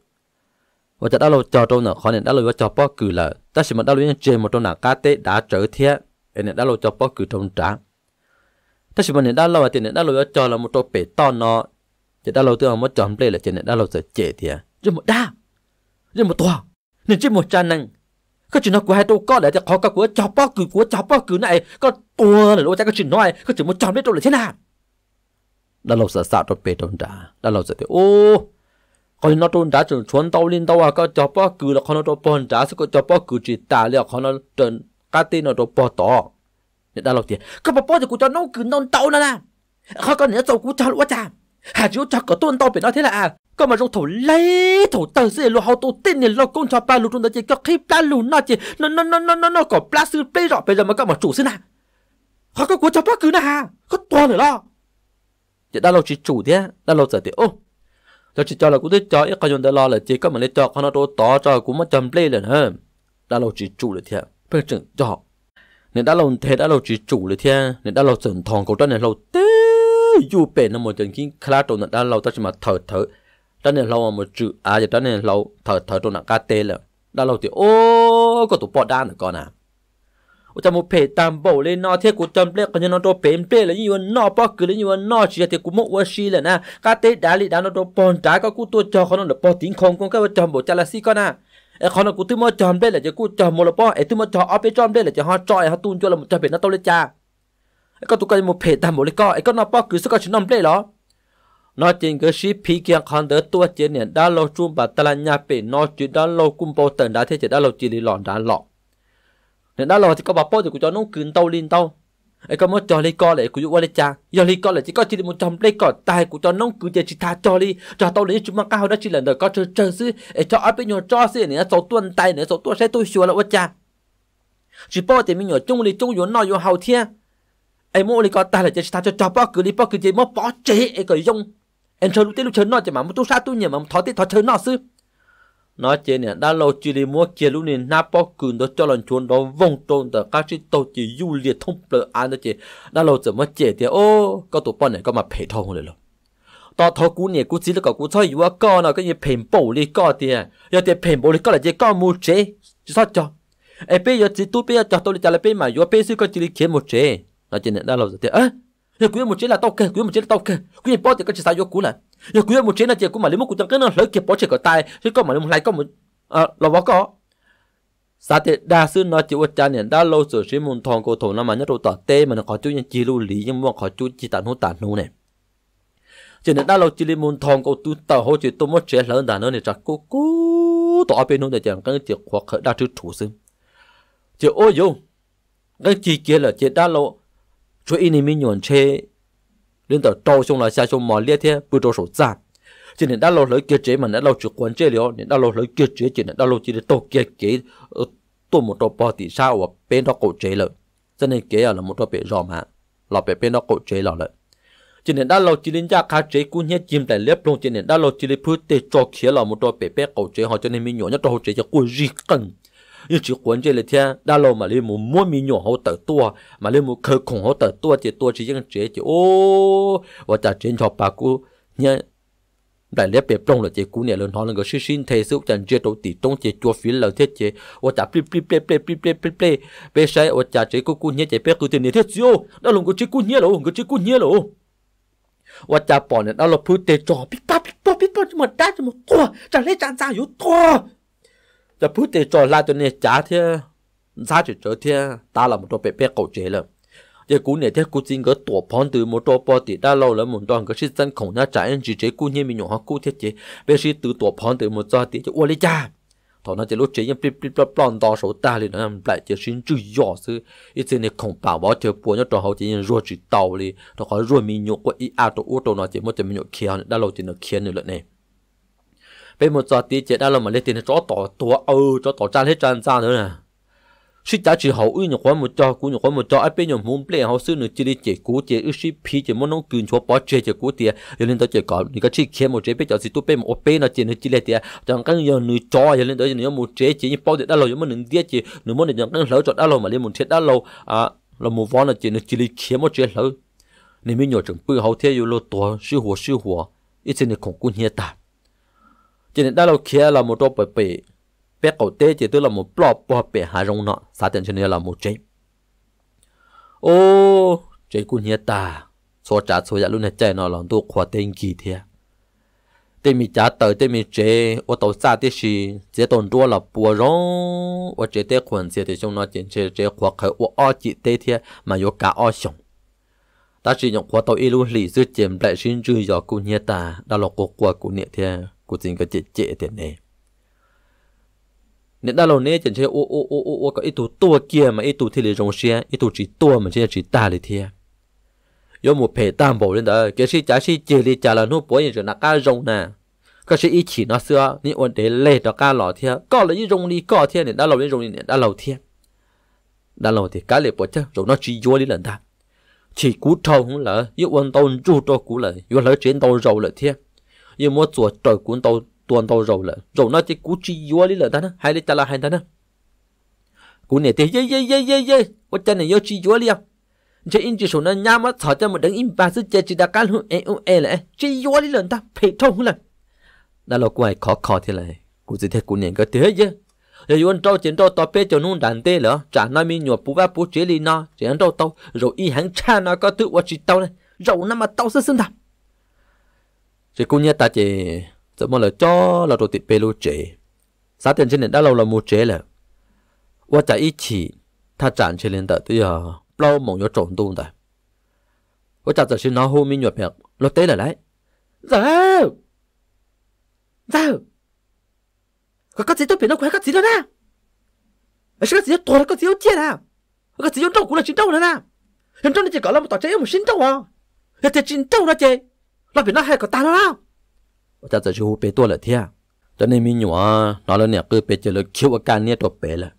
và đã lâu cho trâu nợ khó nên đã lâu cho bóc cử là ta chỉ mình đã lâu chơi một trâu nạc cá tê đã trở thế nên đã lâu cho bóc cử trong trả ta chỉ mình đã lâu thì nên đã lâu cho là một trò bể to nó chỉ đã lâu từ một chọn play là chỉ nên đã lâu giờ trẻ thì rất một đa rất một to nên chỉ một trang năng các chuyện nó của hai tôi có để cho khó các của cháu bao cứ này có tua là lối ra các chuyện nói các chuyện một chọn biết đâu là thế nào đã lâu giờ xạo trò bể tròn đá đã lâu giờ thì ô còn nó tròn đá tròn chuồn tàu lên tàu à các cháu bao cứ là con nó tròn bòn đá sẽ có cháu bao cứ chỉ tả liệu con nó tròn cá tê nó tròn bò to nên đã lâu thì các bà thì cũng cho nó cứ non tàu nữa nè, khó con nhớ tàu cũng cho lúa chả, hà chiếu cho cả tuần tàu biển nó thế là à, con mà trong thổ lấy thổ tờ sẽ lúa hậu tàu tin nên lo công cho ba lúa trong đó chỉ có khi ba lúa nó chỉ nó có ba sư bây giờ mà các bà chủ thế nào, khó con của cho bất cứ nào hà, có to nữa lo, thì đã lâu chỉ chủ thế, đã lâu giờ thì ô, giờ chỉ cho là cũng thế cho, ít coi chúng ta lo là chỉ có mà lấy cho con nó to to cho cũng mất trăm play lần hơn, đã lâu chỉ chủ được thế, bây giờ cho họ nên đã lâu thế đã lâu chỉ chủ rồi thế nên đã lâu sườn thòng cổ chân này lâu té du bể nó một trận kinh khá trộn đã lâu ta chỉ mà thở chân này lâu một chữ à giờ chân này lâu thở trộn nặng cá tê là đã lâu thì ô có tụ bọt đan nữa con à ô cha một bể tam bầu lên nọ thế của chấm lên còn như nó trộn bể là như nó bọt cứ là như nó chỉ thì cũng mua xì là na cá tê đá lì đá nó trộn bòn trái có cú tôi cho con nó được bọt tiếng không con cái vợ chồng bộ cha là si con à con nó cũng tự mua chọn đây là chỉ cú chọn một là bao, tự mua chọn ở bên chọn đây là chỉ họ chọi họ tuôn cho là một trăm biển nó tao lấy cha, con tụi con một phe tam một lấy co, con nó bao cứ sức con chỉ nằm đây đó, nó trên cái ship phi kia con đỡ tua trên nền đá lâu chung và ta là nhà biển nó chỉ đá lâu cung bao tầng đá thế chỉ đá lâu chỉ lì lòn đá lọ, nền đá lò thì có bà bao thì cú cho nó cứ tao lên tao, con muốn chọn lấy co lại cú dụ qua lấy cha, giờ lấy co lại chỉ có chỉ một trăm lấy co tài cú cho nó cứ chỉ tha cho đi, cho tao lấy chúng mang cao đó chỉ là đời có chơi xí, cho ở bên nhỏ cho xí này số tuần tài này số tuần sẽ tôi xua là quá cha, chỉ bao thì mình nhỏ chung đi chung vốn nọ vốn hậu thiên, mua lấy co tài là chỉ tha cho bao cứ đi mua bỏ chế, cái dùng, em chơi lúc tết lúc chơi nọ chỉ mà tôi sát tôi nhỉ mà thọ tết thọ chơi nọ xí, nó chơi này đã lâu chỉ đi mua kia lúc này nạp bao cứ đó cho lần chuồn đó vòng tròn từ các chiếc tàu chỉ du liệt thông lờ an đó chị đã lâu giờ mới chơi thì ô có tụi bọn này có mà phải thâu rồi rồi, tao thâu cú này cú chỉ là cậu cú chơi vừa con nào cái gì phèn bổ đi con thì giờ thì phèn bổ đi con là chỉ con mua chế chứ sao cho, bây giờ chỉ tôi bây giờ cho tôi đi trả lại bây mà vừa bây giờ con chỉ đi kiếm một chế, nó chơi này đã lâu giờ thì á, giờ kiếm một chế là tao kê, kiếm một chế là tao kê, kiếm bao thì con chỉ sao vô cú này. Giờ quý một chế là chị cũng mà lấy một cục trắng nó lấy kẹp bỏ chạy cỏ tay chứ còn mà lấy một lái có một lò vó có sao thì đa số nó chịu cha này đã lâu rồi chỉ muốn thòng cổ thổ nó mà nhất đồ tỏ tê mà nó khó chú nhân chi lưu lý nhưng mà khó chú chi tản hô này cho nên đã lâu chỉ muốn thòng cổ tu tờ hô chỉ tu một chế lớn đàn nó này chắc cố cố tỏ bên hông để chẳng cái chuyện hoặc đa thứ chủ xứ chị ôi dùng cái chi kia là chị đã lâu chú in mình nhổn chê nên tờ trâu xuống là xa xuống mỏ lia thế bự trâu sổ già chỉ nên đã lâu lấy kia chế mà đã lâu trực quan chế liệu nên đã lâu lấy kia chế chỉ nên đã lâu chỉ để tổ kia chế tổ một tổ bò thì sao và bên đó cổ chế lợi cho nên kế là một tổ bể ròm hả là bể bên đó cổ chế lọ lợi chỉ nên đã lâu chỉ nên ra cá chế cũng hết chim tại lép luôn chỉ nên đã lâu chỉ để phơi để cho kia là một tổ bể bể cổ chế họ cho nên mình nhỏ nhất tổ chế cho cô gì cần như chỉ quan chế là thế đã lâu mà lên một mua mình nhỏ họ tự tua mà lên một khơi khủng họ tự tua thì tua chỉ riêng chế chỉ ô và trả trên cho bà cô nhé đại lễ bẹp trong là chế cú này lớn hơn là người suy xin thế sự chẳng chế đầu tỷ trong chế chua phí là thiết chế và trả plei plei plei plei plei plei plei plei plei sai và trả chế cú nhé chế bẹp cứ thế này thiết siêu đó là người chế cú nhé rồi người chế cú nhé rồi và trả bỏ này đó là phơi tê trò biết ba mà đá cho một to trả lấy trả ra yếu to trả phơi tê trò là cho nên trả thế giá trị trở thế ta là một trò bẹp bẹp cổ chế rồi giờ cú này thế cú xin gỡ tổ phòn từ một tổ bò thì đã lâu lắm một đoàn gỡ sinh khổng nha trái anh chỉ chế cú như mình nhỏ cú thế chế bây giờ từ tổ phòn từ một do thì cho uali cha thọ nó chỉ lúc chế những plip plip plon to số ta liền nó lại chế sinh chữ nhỏ xứ ít thế này khổng bảo bảo chơi bùa nhớ trò hậu chế những ruột chỉ tàu đi nó có ruột mình nhỏ quá ít à tổ ô tổ nó chỉ một chế mình nhỏ kia đã lâu thì nó kia nữa lận này bây một do thì chế đã lâu mà lên thì nó chó tổ chó tổ cha hết tràn ra nữa nè suy trả chỉ hậu uy nhỏ khoan một trò ai bên nhỏ muốn plei hậu xưa nữa chỉ đi chế cú chế uy phi chế muốn nông cừu cho bỏ chế cú tiệt giờ lên tới chế cỏ người ta chỉ khen một chế bây giờ chỉ tu bên một bên là chế nữa chỉ là tiệt chẳng các giờ nửa trò giờ lên tới nửa một chế chỉ như bao giờ đã lâu giờ mới nửa tiệt chế nửa muốn để chẳng các lỡ chọn đã lâu mà lên một chế đã lâu à là một vón là chế nữa chỉ đi khen một chế lỡ nên mới nhỏ chẳng bự hậu thế vô lô to siêu hùa ít trên này khổng cú nhẹ tạt chế đã lâu kia là một trò bể bé cậu tê chỉ tức là một plop bò bé hà rong nọ xã tiền cho nên là một chế ô chế cún nhét ta số trả số giả luôn hết chạy nó làm tôi khóa tên gì thế tên mình trả tới tên mình chế ô tàu xa thế gì chế tồn đua là bùa rong ô chế tê quần xe thì trong nó chế khóa khởi ô o chị tê thế mà vô cả o sống ta chỉ nhận khóa tàu y luôn lì dứt chém lại xin chui giò cún nhét ta đã lọc cuộc qua cún nhẹ thế cún chính cái chế thế này nên đã lâu nãy chẳng chơi ô có ít tua kia mà ít thì lấy rong xe ít chỉ tua mà chỉ ta lấy thia, do một phe tam bảo lên đó cái trái chơi đi trả là nó bỏ những chuyện là cá rong nè, cái ít chỉ nó xưa nên ổn để lấy cho cá lò thia, có lấy những rong đi có thia nên đã lâu thì cá lấy bỏ chứ rồi nó chỉ vô đi lần ta, chỉ cú trâu cũng lỡ, yêu ổn tàu rủ cho cú lỡ, yêu lỡ trên tàu rầu lỡ thia, yêu mua chuột trời cuốn tàu tuần tàu rồi nó chỉ cú chi vô lý là ta nó hay là là hay ta nó cú này thì dây có chân này vô chi vô lý không chơi in chỉ số nó nhá mất thở cho một đấng in ba sức chơi chỉ đã cán hụt e là chi vô lý là ta phải thông là đã là quay khó thế này cú gì thế cú này có thế chứ rồi vô trâu chiến trâu to pê cho nung đàn tê lỡ trả nói mi nhọ bú ba bú chế li nó chiến trâu tàu rồi y hàng cha nó có tự vật chỉ tàu này rồi nó mà tàu sẽ sinh thật rồi cú nhá ta chỉ giờ mà là cho là đồ tiệt bê lô chế, giá tiền trên nền đã lâu là mua chế rồi, qua trả ít chỉ, tha chán trên nền đã tới giờ, bao mỏng nhớ trộn tung rồi, qua trả giờ xin nó hôm mình nhọt nhạt, nó té là đấy, giờ, các gì tôi biết nó khỏe các gì đó nè, các gì tôi các gì tôi chết à, các gì tôi đâu cũng là chín đâu nữa nè, hiện trong này chỉ có là một tòa chế một chín đâu à, là chỉ chín đâu đó chế, là biết nó hay có ta đâu. Cha sẽ chú bé tuổi là thế, cho nên mình nhỏ nó là nè cứ bé chơi được khiêu gan nè tuổi bé là,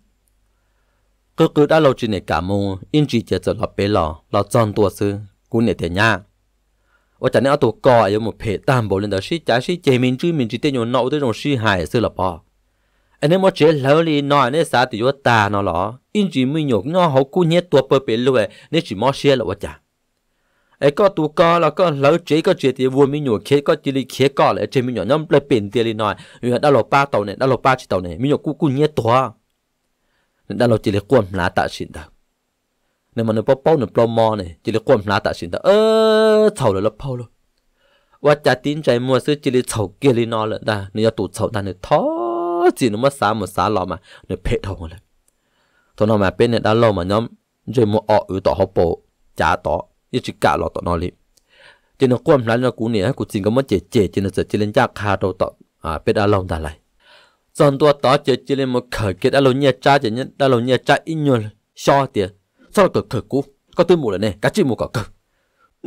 cứ đã lâu chỉ nè cả mù, in chỉ chơi là bé lò tròn tuổi xứ, cũng nè thế nhá. Và cho nên ở tuổi cò có một hệ tam bộ lên đó, sĩ trái sĩ chế mình chỉ tên nhỏ nậu tới trong sĩ hài xứ là bỏ. Anh em mới chơi lâu thì nói nè sao thì vô ta nó lỏ, in chỉ mình nhỏ nó học cũng nè tuổi bé bé luôn, nè chỉ mới xé là vợ cha. Ấy có tu co là có lỡ chế có chuyện thì vua mình nhổ khé có chỉ li khé co lại trên mình nhổ nhom lại biển tiền li nói người đã lột ba tàu này đã lột ba chiếc tàu này mình nhổ cú nhét to đã lột chỉ li quầm lá tạ xịn ta nên mà nó bao nó bao mò này chỉ li quầm lá tạ xịn ta thầu là lấp bao luôn và trả tiền chạy mua xứ chỉ li thầu kia li nói là ta nếu tụt thầu ta nên thó chỉ nó mất xá lò mà nên phe thầu rồi thôi nó mà bên này đã lâu mà nhóm rồi mua ở tỏ họ bộ trả tỏ chỉ cả lọ tọt nó lì, cho nên quan lại là cú nè, cú xin có mất chế, cho nên sẽ chỉ lên giá khá đầu tọt, à biết đã lâu đã lại, còn tua tọt chỉ lên một khởi kết đã lâu nhẹ cha chỉ nhất đã lâu nhẹ cha ít nhiều, so tiền, so là cỡ cú, có tư mù là nè, cá chim mù cả cỡ,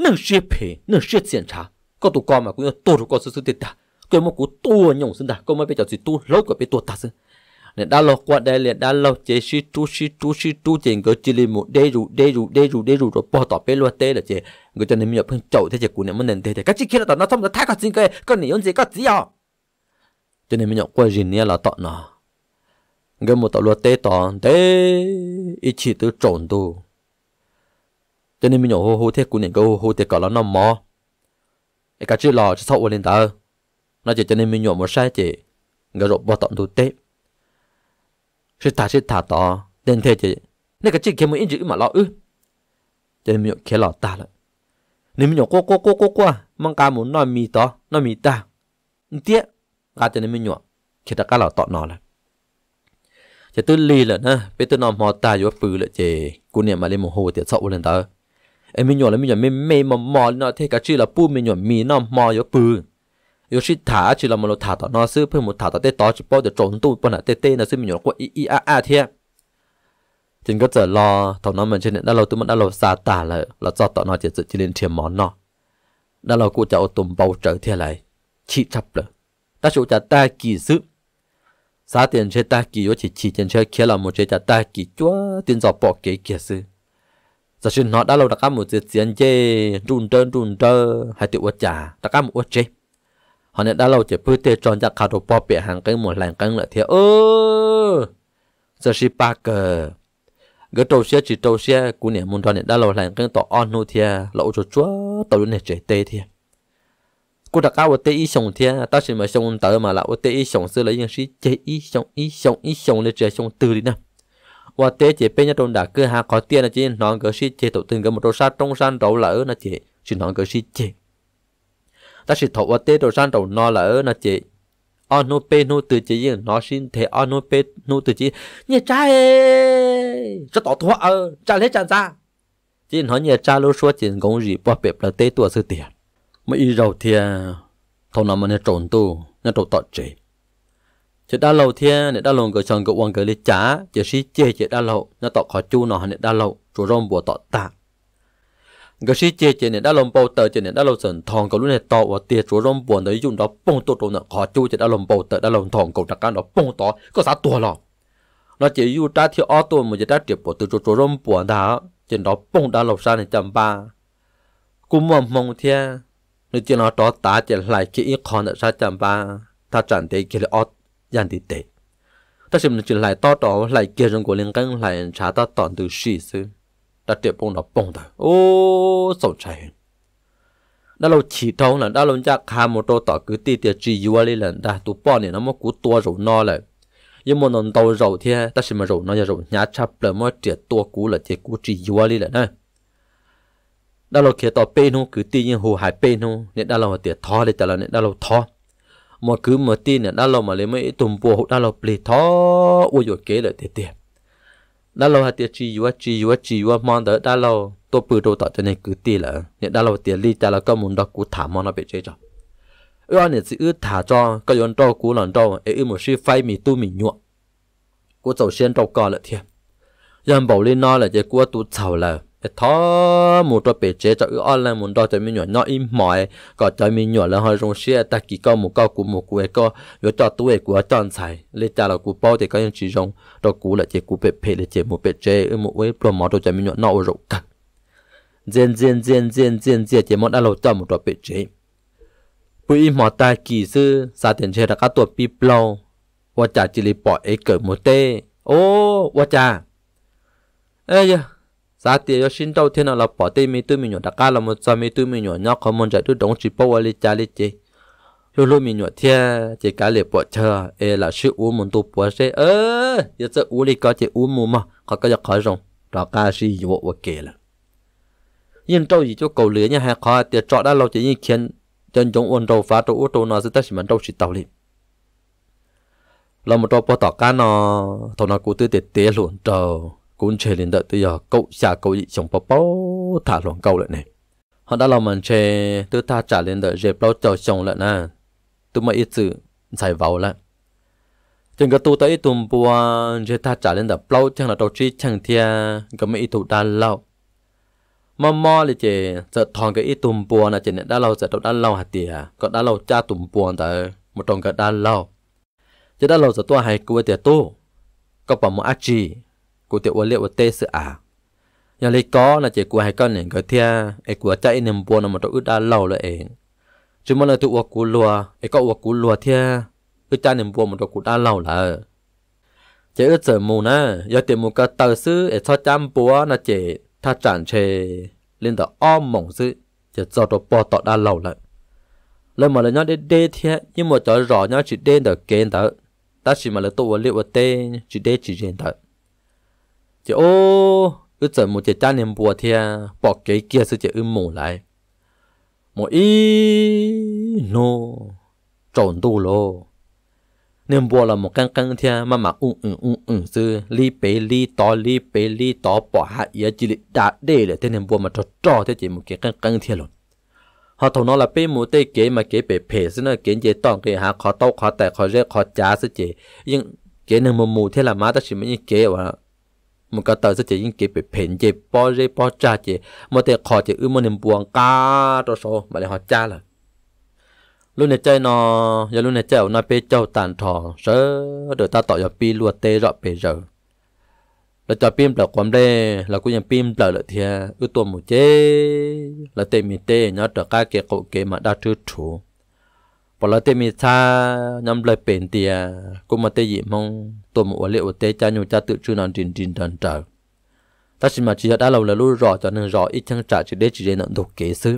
那些赔，那些检查，高度高嘛，我要多如高是是的打，规模股多用是打，高嘛比较是多，老个比多大是。nên đã lo qua đây liền đã lo chế suy tu chuyện cái chỉ một đầy đủ rồi bỏ tỏ bé lo té là chế người cho nên mình phải chậu thế chế của mình nên thế thế các chị kia là nó xong là thái các chị kia con này ông gì các chị à cho nên mình qua gì nè là tọ nó người một tọ lo té tọ té ít chỉ từ trộn tu cho nên mình hô thế của này cái hô thế cả là nó mò các chị lo sau qua lên ta nó chỉ cho nên mình một sai chế người rồi bỏ tọ tu té sẽ thả tỏ nên thế chứ nên cái chuyện kia mới yên mà lo ư cho nên mình kia lọ ta lại nên mình qua mang cá muốn nói mì tỏ nói mì ta tiếc cá cho nên mình nhọ khi ta cá lọ tọ nó lại chỉ tôi lì là na bây tôi nói mò ta vô phứ lại chứ cô niệm mà lên một hồ thì sậu lên ta em mình nhọ là mình nhọ mê mò nó thế cái chuyện là pu mình nhọ mì nó mò vô phứ yêu thích thả chỉ là một thả tỏ nó xưa phơi một thả tỏ tê tỏ chỉ bao giờ trốn tu bao là tê tê là xưa mình nhổ qua i a thế, chính có giờ lo thằng nó mình trên đã lâu tụi mình đã lâu xa tả là do tỏ nó chỉ dự chỉ lên thiềm món nó đã lâu cô cháu tụm bầu trở thế lại chỉ chập rồi ta chủ trả ta kỳ dữ giá tiền chơi ta kỳ vô chỉ tiền chơi kia là một chơi trả ta kỳ chúa tiền giò bỏ kế kia sư giờ chuyện nó đã lâu đã cá một chuyện tiền chơi run trơ hay tụi uất trả đã cá một uất chơi họ nên đã lâu chỉ phơi tê tròn ra khâu đồ bò bẹ hàng cánh một làng cánh lại thế ơ giờ xí ba cờ gỡ trâu xe chỉ trâu xe cú nè muốn cho nên đã lâu làng cánh tỏ on nô thế lậu cho chúa tàu luôn này chạy tê thế cú đặt cao ở tê y sòng thế ta chỉ mà sòng tới mà là ở tê y sòng xưa lấy những xí chạy y sòng để chạy sòng từ đi nè và tê chỉ bên nhà trôn đã cứ hà có tiền là chỉ nón gỡ xí chạy tụ từng gỡ một trâu sát trong san đầu lỡ là chỉ nón gỡ xí chạy ta chỉ thấu ở tê đồ san đầu nó là ở nó chỉ on nô pe nô từ chỉ nó xin thế on nô pe nô từ chỉ nhà cha ơi cho tỏ thua ở cha lấy cha ra chỉ nói nhà cha luôn suốt chuyện công gì bỏ bẹp là tê tua sư tiền mấy đầu thì thằng nào mà nó trộn tu nó trộn tọt chỉ đã lâu thì nó đã lồng cái chồng cái quăng cái lấy trả chỉ xí chê chỉ đã lâu nó tọt khó chu nó đã lâu rồi rong bùa tọt tạ cái gì chơi chơi này đã lồng bầu tờ chơi này đã lồng sườn thòng cầu lúc này to và tia chúa rong buồn đấy dùng đó bông to trộn khó chui chơi đã lồng bầu tờ đã lồng thòng cầu đặc can đó bông to có giá tua lò nó chỉ dùng đá thiêu o tua một cái đá tiệp bỏ từ chúa rong buồn đó trên đó bông đã lồng ra này trăm ba cũng mong thế người chơi nó đó tá chơi lại kia ít khó nữa ra trăm ba ta chẳng thấy kia là o dàn thì tệ ta xem người chơi lại to đó lại kia rong của liên căng lại trả ta toàn từ xì xứ đã tiệp bông nó bông thôi, ô sầu trái, đã lâu chỉ thâu là đã lâu chắc hà một tô tỏi cứ ti tiệt chỉ vừa lên lần đã tụ bò này nó mất cú tua rổ no lại, nhưng một lần tàu rổ thì ta xem mà rổ nó giờ rổ nhá chắp là mới tiệt tua cú là tiệt cú chỉ vừa lên lần này, đã lâu kia tàu pe nu cứ ti nhưng hồ hải pe nu nên đã lâu tiệt thò để trả lời nên đã lâu thò, một cứ một ti này đã lâu mà lấy mấy tụm bùa đã lâu plei thò uy dội kế lại tiệt tiệt. Đã lâu hạt tiệt chỉ vừa mòn tới đã lâu tôi bự đồ tọt cho nên cứ tì lỡ nên đã lâu tiền ly ta là có muốn đó cú thả mòn nó bị chơi cho ưa này chỉ ưa thả cho cái yon trâu cú lòn trâu ấy ưa một suy phai mì tu mì nhuộm cú tàu sen trâu cò lợt thiệt dàn bầu lên no là chơi cú tu sầu lờ thó một trâu bị chơi cho ưa on là muốn đó chơi mì nhuộm nó im mỏi còn chơi mì nhuộm là hơi rung xe ta kỳ câu một câu cú một cú ấy co rồi cho tuổi của tròn xài ly ta là cú bao thì có những chỉ rung đó cú là chỉ cú bể là chỉ một bể chế một cái promo cho mình nhọn nọ rộng cả diện chỉ món ăn lẩu cho một trò bể chế bữa mò ta kỳ sư sa tiền chế là các tổ pi plau và trả chỉ lấy bỏ ấy cởi một tê ô và trả ê giờ sa tiền cho xin đâu thế nào là bỏ tê mi tư mi nhọn đặc ca là một trò mi tư mi nhọn nhóc không muốn chạy tôi đóng chỉ bao lấy trả lấy chế luôn mình nhọ theo chỉ cái lệ bỏ chờ, là sự uống một tô bỏ xe, giờ sẽ uống đi có chỉ uống mua mà, họ có giặc khỏi rồng, đó cả sự vô và kể là, nhưng trâu gì cho cầu lưỡi nha hay khó, tiệt trọ đã lâu chỉ như khiến chân chống uốn trâu phá trâu uốn trâu nó sẽ tất mình trâu chỉ tàu liền, là một trâu bỏ tỏ cá nó, thằng nó cũng tự tiệt té luồn trâu, cũng chơi liền đợi tới giờ cậu xả cậu gì chồng bỏ bao thả luồn câu lại này, họ đã làm mình chơi tự tha trả liền đợi dẹp bao trâu chồng lại nè. Tôi mới ít chữ giải vào lại, chừng cái tôi tới tụm bùa, người ta trả lên đập lâu chẳng là đầu trí chẳng thia, cái mấy thủ đa lâu, mò mò là chị giờ thòng cái ít tùm buồn là chị đã lâu giờ đã lâu hạt tiề có đã lâu cha tùm buồn tới một trong cái đã lâu chị đã lâu giờ tôi hay cua tiề tu có bảo một achi cua tiề uốn liệu tê sự à nhà lấy có là chị cua hay con này cái thea ấy cua chạy niềm buồn là một trong ước đã lâu là ấy chúng mình là tụi uộc cua lùa ấy có uộc cua lùa thea ước cha niềm buồn một trong ước đã lâu là chị ước giờ mù na giờ tiệm mù cái tờ xứ ấy cho chăm buồn là chị ta chẳng chê lên tờ om mỏng dữ chỉ do tờ bò tọt đã lâu lại lần mà lần nhớ đến đê thế nhưng mà tờ rõ nhớ chỉ đến tờ kén tờ ta chỉ mà là tụi liệu tên chỉ đê chỉ riêng tờ chỉ ô cứ chờ một chiếc chăn niềm bùa thế bỏ cái kia sự chỉ ưm mù lại một ít nô tròn tu lô niềm bùa là một căn căn thia mà sư li bể li to bỏ hạt yết chỉ đã để lại thế niềm bùa mà trò thế chỉ một cái căn căn thia luôn họ thầu nó là bể mù tê kế mà kế bể phê xí nữa kế chế tòng kế hạt khó tao khó tẻ khó rẽ khó chả xí chế nhưng kế niềm mù thế là má ta chỉ mới như kế mà một cái tờ xí chế nhưng kế bể phê chế bỏ rẽ bỏ chả chế mà tê khó chế ư một niềm bùa cá đó số mà lại họ chả là lúc này chơi nó giờ lúc này chơi nó bị trâu tàn thò sớ đợi ta tỏi vào pi lùa tê rọ bể giờ là cho pin là quắm đây là cũng như pin là lợi thiệt ước tuần một chế là tê mi tê nhớ trở ca kẹt cậu kẹt mà đa thứ chủ bỏ là tê mi xa nhắm lời bền tiệt cũng mà tê dị mong tuần một liệu tê cha nhiều cha tự chư non trình trình đần trở ta xin mà chỉ đã lâu là lú rọ cho nên rọ ít chẳng trả chỉ để nợ đục kế xứ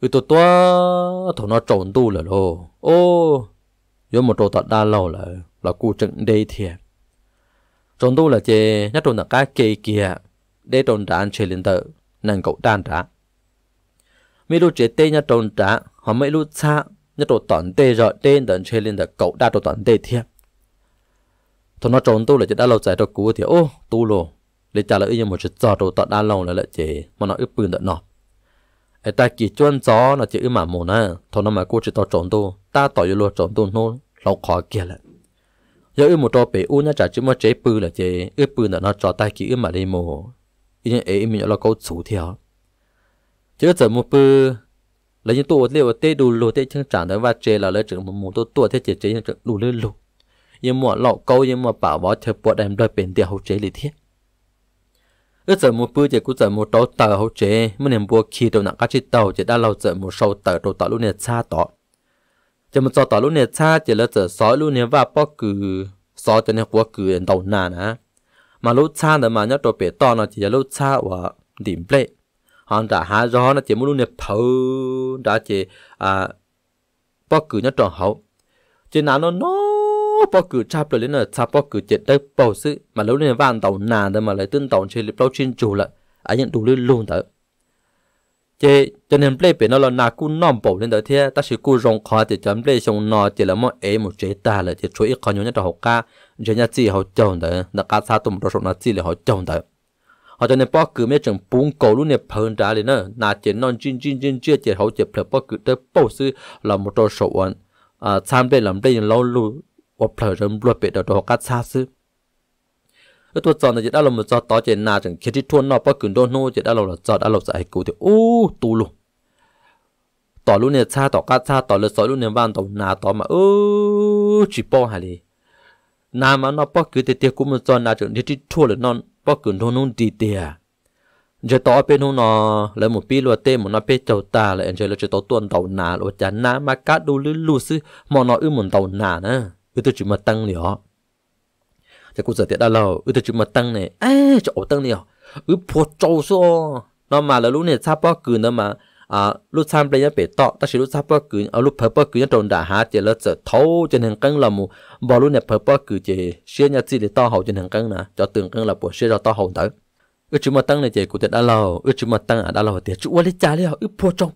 ư tụt tua thằng nó trộn tu là lô ô nhớ một trộn tọt đa lâu là cú trận đây thiệt trộn tu là chê nhất trộn là cá kê kia để trộn trả chơi liền tự nàng cậu đan trả mấy lúc chế tê nhất trộn trả họ mấy lúc xa nhất trộn tọt tê rồi tên tận chơi liền tự cậu đa trộn tọt tê thiệt thằng nó trộn tu là chê đã lâu dài trộn cú thì ô tu lô để trả lại như một chút giò trộn tọt đa lâu là lại chê mà nó ướp bùn tận nọ ai ta kỳ chuyên gió là chỉ ư mà mồ na thôi nó mà cô chỉ tao trộn tu ta tỏi vô luôn trộn tu nô lâu khó kia lại giờ ư một trò bể u nhá trả chứ mà chế pư là chế ư pư là nó trò tay kỳ ư mà đi mồ ý như ấy mình là câu chủ theo chứ giờ một pư lấy những tu liệu tê đủ lù tê chân trả tới và chế là lấy trưởng một mồ tu tu thế chế những trưởng đủ lư lù nhưng mà lọ câu nhưng mà bảo bó chơi bộ đem đôi bền tiền hậu chế lý thiết ước giờ một bữa chỉ cũng giờ một đầu tờ hậu chế mới niệm bùa khi đầu nặng các chiếc tàu chỉ đã lâu giờ một sâu tờ đầu tàu luôn nhiệt xa tỏ chỉ một sâu tàu luôn nhiệt xa chỉ là giờ sói luôn nhiệt và bóc cừ sói cho nên quá cừ đầu nà nè mà lúc xa thì mà nhớ đồ bể to nó chỉ là lúc xa và điểm lệ hòn đã há gió nó chỉ muốn luôn nhiệt phẩu đã chỉ bóc cừ nhớ tròn hậu chỉ nào nó bỏ cử chạp rồi lên là chạp bỏ cử chết đất bầu sự mà lâu lên vàng tàu nà rồi mà lấy tương tàu trên lip lâu trên chủ lại anh nhận đủ luôn luôn tới chế cho nên play biển nó là nà cún nòm bầu lên tới thế ta chỉ cún rong khó thì chấm play xong nò chỉ là một é một chế ta là chỉ chuỗi khó nhốn nhất là học ca chế nhà chị họ chồng tới là cá sa tụm đồ sọc nhà chị là họ chồng tới họ cho nên bỏ cử mấy trường bún cầu luôn nè phơn ra lên nữa nà chế non chín chín chín chưa chế họ chế bỏ cử tới bầu sự là một đồ sọc tham play làm play lâu luôn và phải làm luật về đầu cát xa xứ. Ở tuần sau này chị đã làm một trò táo chị na chẳng khi đi thôn nọ bắt cún đôn nô chị đã làm một trò đã làm giải cứu thì ô tu luôn. Tỏ luôn này xa tỏ cát xa tỏ lợn sói luôn này vàng tỏ na tỏ mà ô chỉ bỏ hả đi. Na mà nọ bắt cún tiệt cũng một trò na chẳng khi đi thua lợn non bắt cún đôn nô đi tiệt. Giờ tỏ bên hông nọ lấy một pi lúa tê một nọ bên chầu ta lại giờ lấy chỉ tỏ tuần tàu na lúa chán na mà cát đu lưỡi lù xứ mà nọ một tàu na nữa. Ư tôi chỉ mà tăng liền họ, chắc cũng giờ tiệt đã lâu. Ư tôi chỉ mà tăng này, cho tăng liền. Ư phô trâu xô, nó mà là lúc này sao bao cừ nó mà lúc tham play nhá bể tọ, ta chỉ lúc sao bao cừ, lúc phở bao cừ nhá tròn đã há chỉ là sợ thấu trên hàng cân là mù, bỏ lúc này phở bao cừ chỉ xé nhá chỉ để to hậu trên hàng cân nè, cho từng cân là bỏ xé ra to hậu tới. Ư chỉ mà tăng này chỉ cũng tiệt đã lâu, ư chỉ mà tăng đã lâu tiệt chú lấy trả liền họ, ư phô trâu.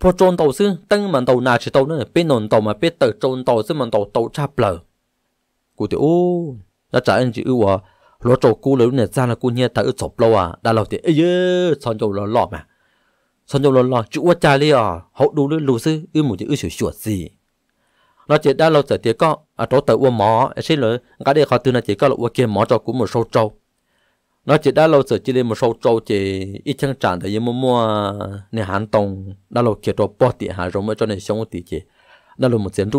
Phô trôn tàu xứ tăng màn tàu nà chỉ tàu nữa bên nồn tàu mà bên tàu trôn tàu xứ màn tàu tàu chạp lờ cụ thì ô đã trả anh chị ưu à lúa trầu cu lúa này ra là cu nhia ta ưu sập lâu à đã lâu thì ấy ơi son dầu lò lò mà son dầu lò lò chịu quá cha đi à hậu đủ lưỡi lù xứ ưu một chữ ưu sửa sửa gì nó chỉ đã lâu giờ thì có à chỗ tàu ua mỏ xin lỗi cái đây họ từ là chỉ có là ua kia mỏ trầu cũng một sâu trâu nó chỉ đã lâu rồi chỉ lên một số trâu chỉ ít chăng chẳng thấy những mua này hàng tông đã lâu kia trâu bỏ tiền hàng rồi mới cho nên sống tiền chỉ đã lâu một chuyện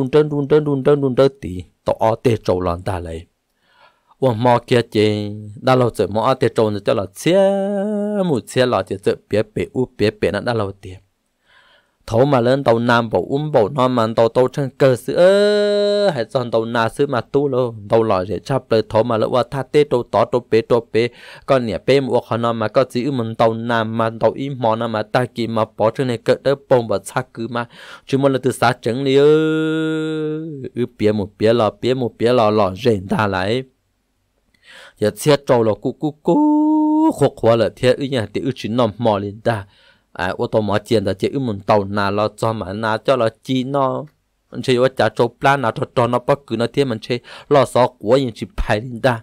run run tí tỏ tê trâu lăn ta lại uổng mò kia chỉ đã lâu rồi mò tê trâu cho là xe một xe là chỉ tự bé nó đã lâu tiền thấu mà lên tàu nam bảo bầu non mà tàu chân cơ sữa hãy dọn tàu na sữa mà tu luôn tàu lòi để chắp lời thấu mà lỡ qua tha tê tàu tỏ tàu bé con nhẹ bé mua khó non mà có chỉ mình tàu nam mà tàu im mòn mà ta kì mà bỏ trên này cỡ đỡ bông và xa cứ mà chúng mình là từ xa trứng đi bé một bé lò lò rèn ta lại giờ xe trâu lò cú khóc quá là thế nhà thì chỉ nằm mò lên ta ô tô mỏ tiền là chỉ muốn tàu nào lo cho mà nào cho là chi nó anh chơi với trả trâu plan nào cho nó bất cứ nó thế mình chơi lo sợ của những chuyện phải đến ta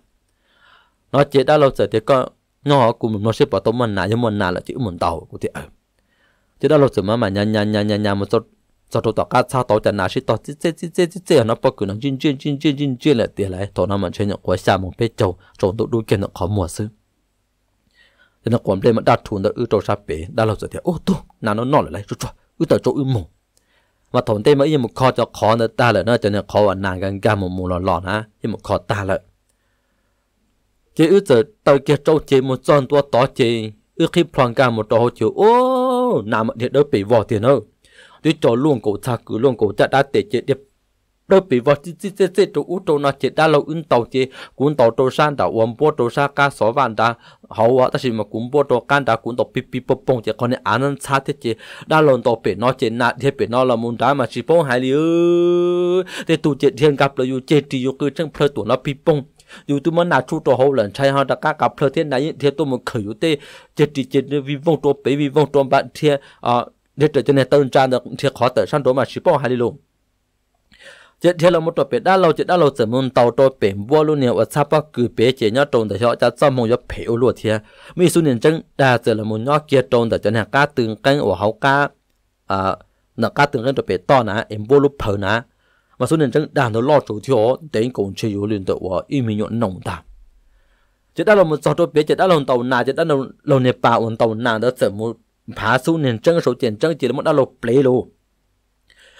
nó chỉ đã lâu rồi thì có nó cùng nó sẽ bảo tao mình nào cho mình nào là chỉ muốn tàu của thiệt chứ đã lâu rồi mà nhà một số tàu cá sao tàu chả nào sẽ tàu chết nó bất cứ nó chuyên là tiền lại tàu nó mình chơi những quái xa một bé trâu trộn tụ đuôi kia nó khó mua xứ thế nó còn lên mà đặt thùng nó trâu sáp bể đã lâu rồi thì ô tô nào nó nọ lại rồi trâu mồm mà thằng tê mà yên một kho cho khó nó ta lại nó cho nên khó ăn nàng gan gan mồm lòn ha yên một kho ta lại chứ giờ tao kia trâu chê một tròn tua tó chê khi phòn gan một trâu chiều ô nào mà để đỡ bị vò tiền đâu đi trâu luồng cổ cha cứ luồng cổ cha đã tệ chê đẹp đôi bị vợ chết trâu nó chết đã lâu ứng tàu chết cuốn tàu trâu san đã uống bia trâu sa cá sấu vàng đã hậu ta chỉ mà cuốn bia trâu can đã cuốn tàu pipipopong chết còn này anh ăn sát thế chết đã lòn tàu bể nó chết nát thế bể nó là muốn đá mà chỉ phong hải liu thế tụ chết thiên gặp là u chết thì u cứ chẳng phơi tụ nó pipong u tụ muốn nát trụ tàu hậu lần chạy họ đã cá gặp phơi thế này thế tụ muốn khởi u thế chết thì chết vì vong tàu bể vì vong tàu bạn thế để trở cho nên tân trang được thế khó tới san đó mà chỉ phong hải liu chết thế là một trò bé đã lâu chết đã lâu rồi mình tàu trò bé vua luôn nhiều ở xa bắc cứ bé chỉ nhớ trồng để họ cho xong một giọt phèo luôn thế mi số tiền trứng đa giờ là một nhớ kia trồng để cho nhà cá từng cánh của hậu cá nhà cá từng cánh trò bé to nè em vua lúc phèo nè mà số tiền trứng đa nó lo chủ thiếu đến cũng chơi vô liền tụ ở im mình nhọn nồng ta chết đã lâu một trò bé chết đã lâu tàu nà chết đã lâu lâu nè bà ổn tàu nà đó giờ một phá số tiền trứng số tiền trứng chỉ là một đã lâu play luôn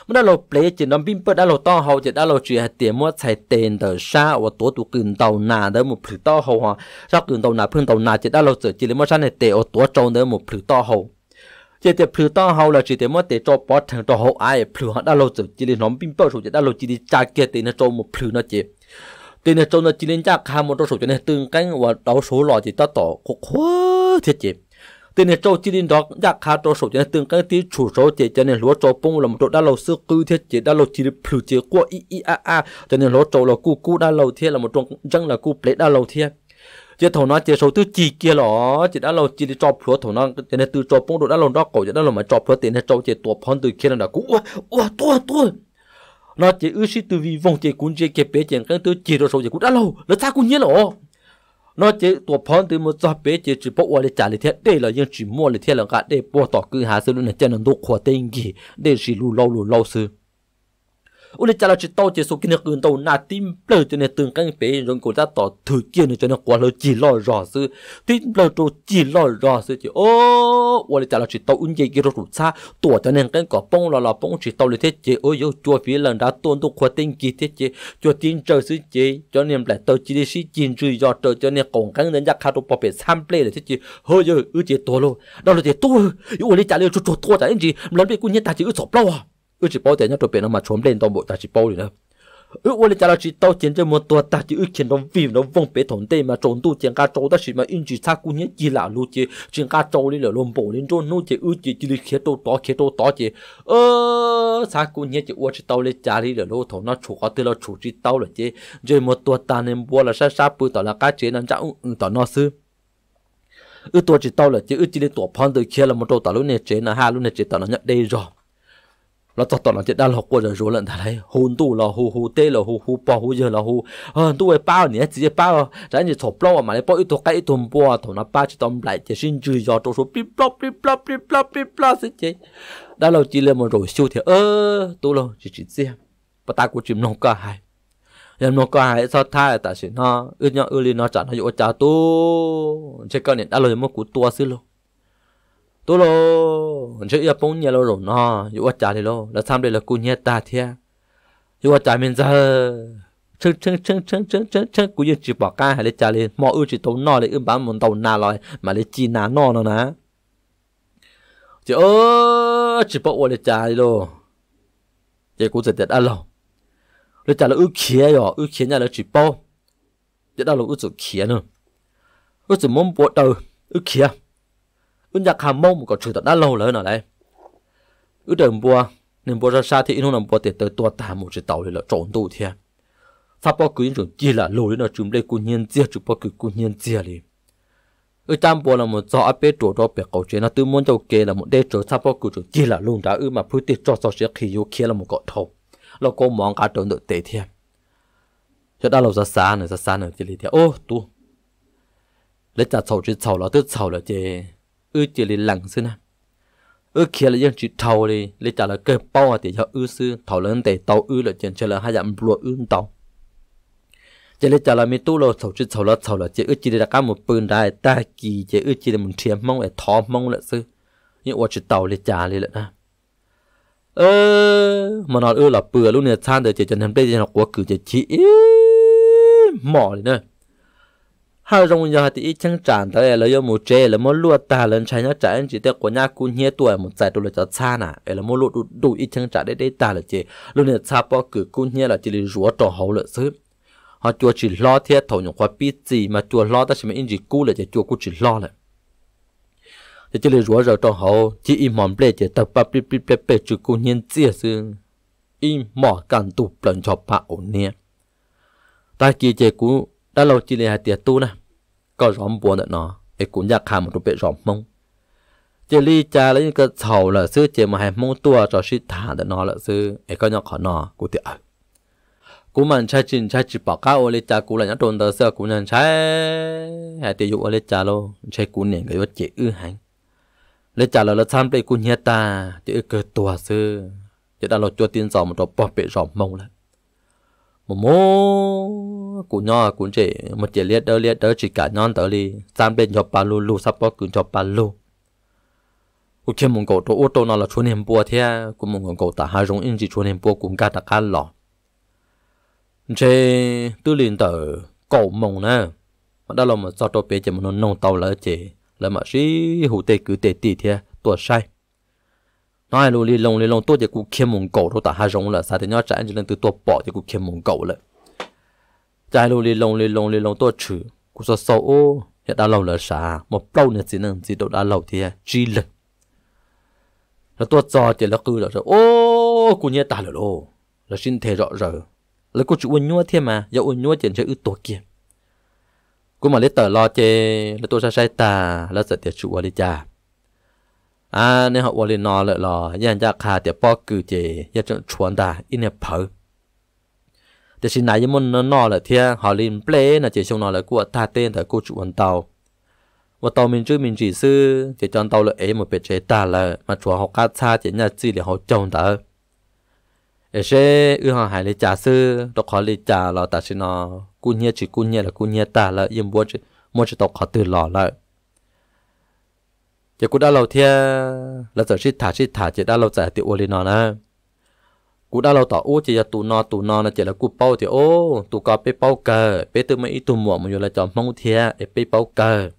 mà đã lột lấy chỉ nằm bìm bớt đã lột to hầu chỉ đã lột chuyện tiền mua xài tiền từ xa và tổ tụ cừu tàu nà đấy một phứ to hầu ha sao cừu tàu nà phương tàu nà chỉ đã lột chỉ lấy mua xài tiền ở tổ trâu đấy một phứ to hầu chỉ tiền phứ to hầu là chỉ tiền mua tiền cho bỏ thằng cho hậu ai phứ họ đã lột chỉ lấy nằm bìm bớt rồi chỉ đã lột chỉ đi trả kia tiền nó cho một phứ nó chỉ tiền nó cho nó chỉ lấy trả khai một số cho nên tương cánh và đảo số lò chỉ ta tổ khổ quá thiệt chứ tên này trâu chỉ đến đó giặc khá trâu sổ cho nên từng cái tí chủ số chỉ cho nên lúa trâu bông là một trâu đã lâu xưa cứ thế chỉ đã lâu chỉ được phử chỉ qua i a cho nên lúa trâu là cu đã lâu thế là một trâu răng là cu plei đã lâu thế chỉ thầu nó chỉ số thứ chỉ kia lỏ chỉ đã lâu chỉ đi trâu lúa thầu nó cho nên từ trâu bông độ đã lâu đó cổ cho đã lâu mà trâu lúa tiền này trâu chỉ tuột phon từ kia là cũ tua nó chỉ ước gì từ vì vòng chỉ cuốn chỉ kẹp bé chỉ cái thứ chỉ trâu sổ chỉ cũng đã lâu nó ta cũng nhớ lỏ nó chỉ tổ phận từ một giọt bé chỉ bỏ qua để trả lời thế đây là những chỉ mua lời thế là cả để bỏ tỏ cứ há xưa luôn là chân là đục khóa tên gì để chỉ lù lâu xưa u để trả lời chỉ tao chỉ số kia là cường tàu nà tim lời cho nên từng cánh bé rồi cô ta tỏ thử kia này cho nên quá lời chỉ lo rõ xưa tim lời tôi chỉ lo rõ xưa chỉ ô u để trả lời chỉ tao uống gì kia rồi xa tổ cho nên cái cỏ bông là bông chỉ tao lời thế chỉ ôi yêu chua phía lần đã tôn đục khóa tên gì thế chỉ chua tin trời xứ chỉ cho nên lại tao chỉ đi xí chín rưỡi giờ trời cho nên còn cánh đến giặc khát độ bỏ bể sam play là thế chỉ hơi giờ ư chỉ tổ luôn đâu là chỉ tổ u để trả lời chua tổ trả gì lần bị quân nhân ta chỉ ư sọp lâu à ước chỉ bao tiền nhất tụi nó mà trốn lên toàn bộ ta chỉ bao rồi đó ước quên là chỉ tao chiến cho một tuần ta chỉ ước chiến nó vì nó vong bể thốn tê mà trốn tu chiến cá trâu ta chỉ mà in chỉ xa cũng nhất chỉ là luôn chỉ chiến cá trâu đi là luôn bổ lên trốn luôn chỉ ước chỉ đi khía trâu to chỉ xa cũng nhất chỉ uất chỉ tao lên trả đi là luôn thốn nó chủ có từ nó chủ chỉ tao là chỉ rồi một tuần ta nên bua là sát bự tao là cá chế nó chả tao nó xứ ước tuần chỉ tao là chỉ ước chỉ đi tổ phong từ kia là một trâu tao luôn này chế là hai luôn này chế tao nó nhận đây rồi nó tọt nó chết đa lọc qua rồi rồi lận thà đấy hồn tu là hù tê là hù bò hù giờ là hù tu ấy bao nhỉ chỉ bao đấy chỉ thổ plo mà đấy bao ít thổ cái ít thổ bò thổ nó bao chỉ tôm lại chỉ xin chửi giò trong số pip plop thế chứ đa lọc chỉ là một rồi siêu thì tu là chỉ xem và ta cũng chìm lòng cả hai nên một cái hại sao thay tại chuyện nó ư nhau ư li nó chẳng hay dụ chả tu chơi con này đã lời một cú tua xí luôn tu luôn chơi ở bông nhà lâu rồi nó dụ chả thì luôn là xong đây là cú nhẹ ta thia dụ chả mình giờ chân cú như chỉ bỏ cái hay lấy chả liền mọi ư chỉ tấu nọ lấy ư bán một tàu nà rồi mà lấy chi nà nọ nó nè chứ ơ chỉ bỏ qua lấy chả luôn chơi cú giật giật ăn luôn rồi trả là ưu khía rồi ưu khía nhà là chỉ bao giờ đâu là ưu chủ khía nữa ưu chủ mông bộ đầu ưu khía ưu nhạc hàm mông còn chửi tận đã lâu rồi nữa đấy ưu đừng bùa nên bùa ra xa thì nó làm bùa tiền tới tua tà một chiếc tàu thì là trốn tù thiệt pháp bao cứ những gì là lâu đấy là chúng đây cũng nhân dìa chúng bao cứ cũng nhân dìa đi ưu tam bùa là một gió bé trổ đó bẹt cầu chuyện là tư muốn châu kê là một đế trổ pháp bao cứ những gì là luôn đã ưu mà phước tiệt cho sao sẽ khi yêu khía là một cọ thầu là cô mong cả trộn được tệ thiệt, cho đó là ra xa nữa chỉ là ô tu, lấy trả sầu chỉ sầu là tức sầu là chỉ, ư chỉ là lằng xí na, ư kia là dân chỉ thầu đi, lấy trả là cơ bao thì cho ư xí thầu lớn tệ tàu ư là chuyện chơi là hai dạng bùa ư tàu, chỉ lấy trả là mi tu là sầu là chỉ ư chỉ là cả một bùn đá ta kỳ chỉ ư chỉ là một thiềm mong là thò mong là xí, nhưng qua chỉ tàu lấy trả lấy là mà nó ư là bừa lúc này sang để chỉ cho nên bây giờ nó quá cử chỉ mỏ đi nữa hai rồng giờ thì ít chẳng chán tới là do một trẻ là một lúa ta lên trái nhá trái chỉ tiếc của nhà cũ nhé tuổi một giải tuổi là cho xa nè là một lúa đủ ít chẳng chán để đây ta là chỉ lúc này xa bao cử cũ nhé là chỉ là rúa trò hậu lợi xứ họ chùa chỉ lo thiết thầu những khóa biết gì mà chùa lo ta chỉ mới in gì cũ là chỉ chùa cũ chỉ lo này chỉ là rửa rau trong hồ chỉ im mòn bể chỉ tập bắp bắp bắp bắp chữ cô nhiên chia xương im mỏ cản tụp lần chọc bạo nè ta kia chỉ cú đã lâu chỉ là hai tiệt tu nè có róm buồn nữa nó thì cũng nhặt hàng một tụp bể róm mông chỉ li cha lấy cái sầu là xưa chỉ mà hai mông tua cho xí thả để nó là xưa thì có nhặt khỏi nó cú tiệt cú mình trai chỉ bảo cao li cha cú là nhặt trộn tờ xưa cú nhận trai hai tiệt dụ li cha luôn trai cú nè cái vật chỉ ư hành lấy trả lời là tham đây cũng nhẹ ta chứ cơ tòa sư chứ đã lo cho tiền giàu một trò bỏ bể giàu mông lên một mô cũng nhỏ cũng chỉ một chỉ liệt đỡ chỉ cả nhon tới đi tham bên cho ba lù lù sắp có cứ cho ba lù cũng thêm một cậu trâu ô tô nào là chuyên em bùa thế cũng một cậu ta hai giống in chỉ chuyên em bùa cũng cả đặc ăn lò chứ tư liền tới cậu mông nè đã lo một sao trâu bể chỉ một nông tàu là chỉ là mà sĩ hữu tê cứ tê tì thế tuột sai nói luôn lì lông tôi chỉ cũng khiêm mông cổ thôi ta hai rồng là sao thế nhớ trái cho nên từ tuột bỏ thì cũng khiêm mông cổ lại trái luôn lì lông tôi chửi cũng so sâu ô hiện đã lâu là xả một lâu nữa chỉ nên chỉ độ đã lâu thì chi lần là tôi cho chỉ là cứ là rồi ô cũng như ta là lô là xin thề rõ rờ là cô chịu uốn nhúa thế mà dẫu uốn nhúa tiền chơi ư tuột kia cú mà lấy tờ lo chơi là tôi sẽ sai ta là sợ tiệt chủ ở đây cha à nên họ vào lên nò lại lò nhà cha khà tiệt po cử chơi nhà trận chuẩn ta in đẹp phở tiệt xin này nhưng muốn nò lại thia họ lên play là chơi xong nò lại của ta tên thời cô chủ ăn tàu và tàu mình chơi mình chỉ sư chơi chọn tàu lại ấy một biệt chế ta là mà chùa họ cá xa chơi nhà chi để họ trồng ta ấy sẽ ưa họ hải lấy trà sư đọc họ lấy trà là ta xin nó cú nhẹ là cú nhẹ ta là yếm búa chứ muốn chỉ đọc họ từ lò lại giờ cú đã lâu thia là giờ xí thả chỉ đã lâu giải tiêu ô li nó nè cú đã lâu tỏ ô chỉ là tụ nó là chỉ là cú bao thì ô tụ cò bé bao cờ bé từ mấy tụ muộn mà vừa là chọn mông thia bé bao cờ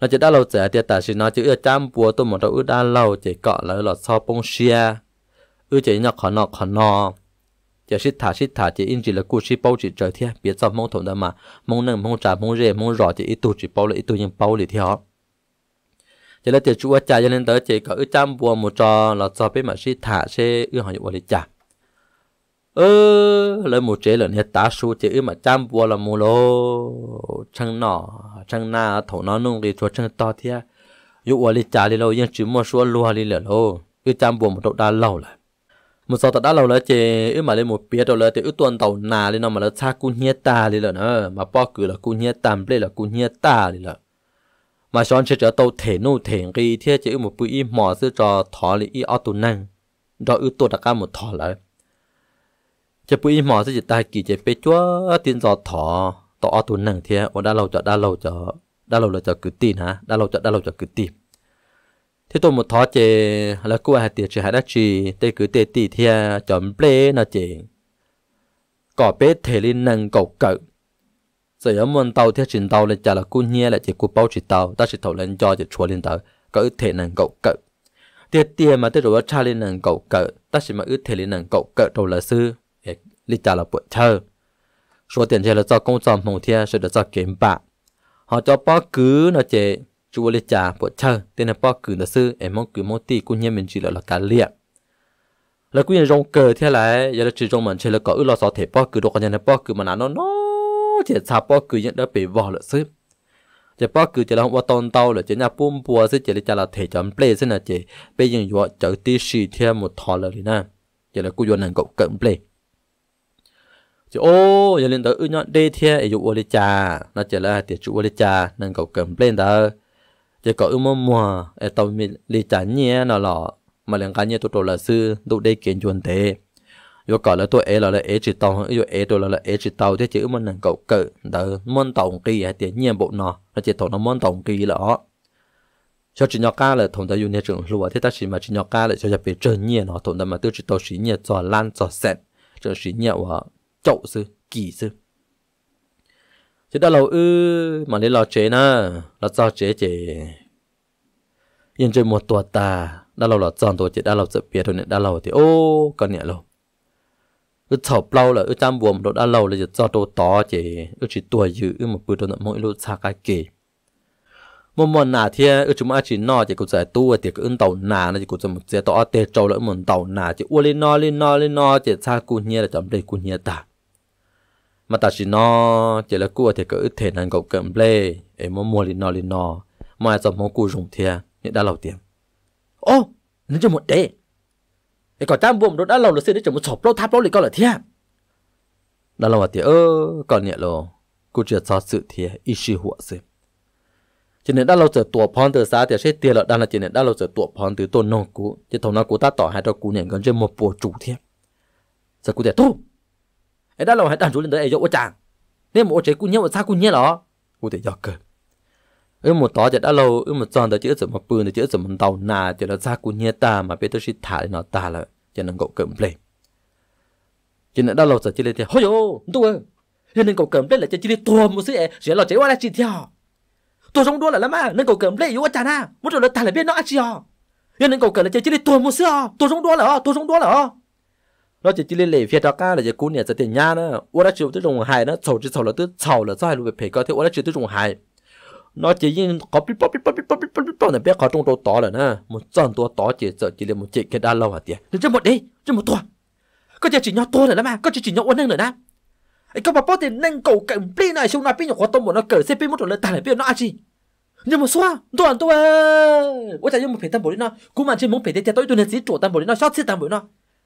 là chỉ đã lâu giải tiêu ta xin nó chứ ưa chăm búa tôi một đâu đã lâu chỉ cọ lại lọt sau bông xia ư chỉ nhặt khó nọ chỉ xít thả chỉ in chỉ là cú xí bao chỉ trời thế biết sao mong thuận đó mà mong nâng mong trả mong rẻ mong rò chỉ ít tu chỉ bao là ít tu nhưng bao thì theo chỉ là chỉ chúa cha cho nên tới chỉ có ư trăm bùa một trò là cho biết mà xít thả xe ư họ dụng để trả lấy một chế lần hết tá số chỉ ư mà trăm bùa là mù lô trăng nọ trăng na thổ nó nung đi cho trăng to thế dụng để trả đi lâu nhưng chỉ mua số lúa đi lẻ lô ư trăm bùa một độ đa lâu lại một giờ ta đã lâu rồi chị ước mà lên một bia đầu rồi thì ước tuần tàu nà lên nó mà nó xa cún nhét ta đi rồi nữa mà bao cử là cún nhét tam đây là cún nhét ta đi rồi mà xoắn chơi trò tàu thể nô thể kỳ thế chị ước một bữa im mỏ giữa trò thỏ lì y ao tù năng đó ước tuần đã cả một thỏ lại chế bụi mỏ sẽ chỉ tài kỳ chế bê chúa tiền giọt thỏ tỏ tuần nặng thế ở đa lâu là cho cứ tin hả đa lâu cho cứ tin thế tôi một thọ chế là cô hai tiền chỉ hai đắt chỉ tê cứ tê tì thế chấm ple nó chế cỏ bê thể lên nặng cầu cỡ rồi ở môn tàu thế chuyển tàu lên trả là cô nhẹ lại chế cô bao chỉ tàu ta chỉ thầu lên cho chế chúa lên tàu cỡ thể nặng cầu cỡ tiền mà tới rồi cha lên nặng cầu cỡ ta chỉ mà ước thể lên nặng cầu cỡ đầu là sư lý trả là buổi thơ số tiền chơi là do công tròn mong thia sẽ được do kiếm bạc họ cho bao cứ nó chế chúa lý trả buổi thơ tên là bao cứ là sư em mong cứ mong ti cũng như mình chỉ là cá liệt là cứ như rong cờ thế này giờ là chỉ rong mình chơi là có ước lo sợ thể bao cứ đồ con nhà bao cứ mà nó chỉ sao bao cứ nhận đã bị vò là sư chế bao cứ chỉ là không qua tôn tao là chế nhà bùm bùa sư chế lý trả là thể chấm play thế này chế bây giờ vợ chở ti xì thêm một thò là gì nè giờ là cứ vô nàng cậu cấm play chứ ô giờ lên tới ư nhọn đê thia ấy dụ oli trà nó trở lại tiệt dụ oli trà nên cậu cầm lên đó chỉ có ư mơ mùa ấy tàu mình li trà nhẹ nó lọ mà liền cá nhẹ tụt đồ là sư tụt đây kiến chuẩn thế rồi cậu là tụi ấy là chỉ tàu rồi ấy đồ là ấy chỉ tàu thế chứ môn nàng cậu cỡ đó môn tàu kỳ hay tiệt nhẹ bộ nó chỉ tàu nó môn tàu kỳ lọ cho chỉ nhọ ca là thùng ta dùng nhẹ trường lụa thế ta chỉ mà chỉ nhọ ca là cho nhập về trời nhẹ nó thùng ta mà tiêu chỉ tàu xí nhẹ giò lan giò sẹt trời xí nhẹ quá chậu sư kỳ sư chứ đã lâu ư mà lấy lò chế nè là do chế yên chơi một tuần ta đã lâu là tròn tôi chỉ đã lâu sự việc thôi nên đã lâu thì ô còn nhẹ lâu ư thầu lâu là ư tam buồm độ đã lâu là do tôi to chế ư chỉ tuổi dữ ư một bữa tôi mỗi lúc xa cái kì một món nà thế ư chúng ta chỉ no chỉ có giải tu thì cứ ưng tàu nà nó chỉ có dùng một chế tỏ tê trâu lỡ một tàu nà chỉ uo lên no chỉ xa cù nhẹ là chấm đầy cù nhẹ ta mà ta chỉ no chỉ là cua thì cứ thể năng cậu cầm lê em muốn mua lên no mà dòng món cua dùng thia hiện đã lâu tiền ô nó cho một đế cái cỏ tam buồm nó đã lâu là xin nó chỉ một sọp lâu tháp lâu thì coi là thia đã lâu mà thì còn nhẹ lồ cua chỉ cho sự thia ít suy hụa sự cho nên đã lâu giờ tuổi phong từ xa thì sẽ tiền lợi đang là cho nên đã lâu giờ tuổi phong từ tôn nông cũ chứ thằng nó cũ ta tỏ hai cho cũ này gần trên một bộ chủ thiệt giờ cũ để thu ấy đã lâu hãy đàn chú lên tới ấy dỗ chàng nên một chế cũ nhớ một xa cũ nhớ đó cũ để dọc cờ một tó giờ đã lâu một tròn tới chữ sửa một bự tới chữ sửa một tàu nà cho nó xa cũ nhớ ta mà biết tôi sẽ thả nó ta là cho nên cậu cầm lên cho nên đã lâu giờ chỉ lên thì hôi ô tôi cho nên cậu cầm lên là chỉ lên tua một xí sẽ là chế qua là chỉ theo tôi sống đua lại lắm à nên cậu cầm lấy yếu quá chán à muốn rồi là thả lại biết nó ăn chi à nên cậu cầm là chơi chơi tôi mua sữa tôi sống đua là nó chỉ chơi lề phía đó ca là chơi cú nè chơi tiền nha nữa ủa đã chơi tới dùng hài nó sầu chơi sầu là tới sầu là sai luôn về phải coi thế ủa đã chơi tới dùng hài nó chỉ riêng có pip pip là bé có trong đầu to là nè một tròn to to chỉ là một chị cái đa lâu hả tiền nên chơi một đi chơi một tuần có chơi chỉ nhau tôi là lắm à có chơi chỉ nhau uốn nâng nữa nè ấy các bà bót thì nâng cầu cảnh pin này xong là pin nhỏ khó tông bọn nó cởi xe pin một lần tạt lại pin nó ăn chi nhưng mà xóa toàn tôi ủa tại nhưng mà phải tam bồi nó cú mà trên muốn phải thế tôi nên chỉ chỗ tam bồi nó short xe tam bồi nó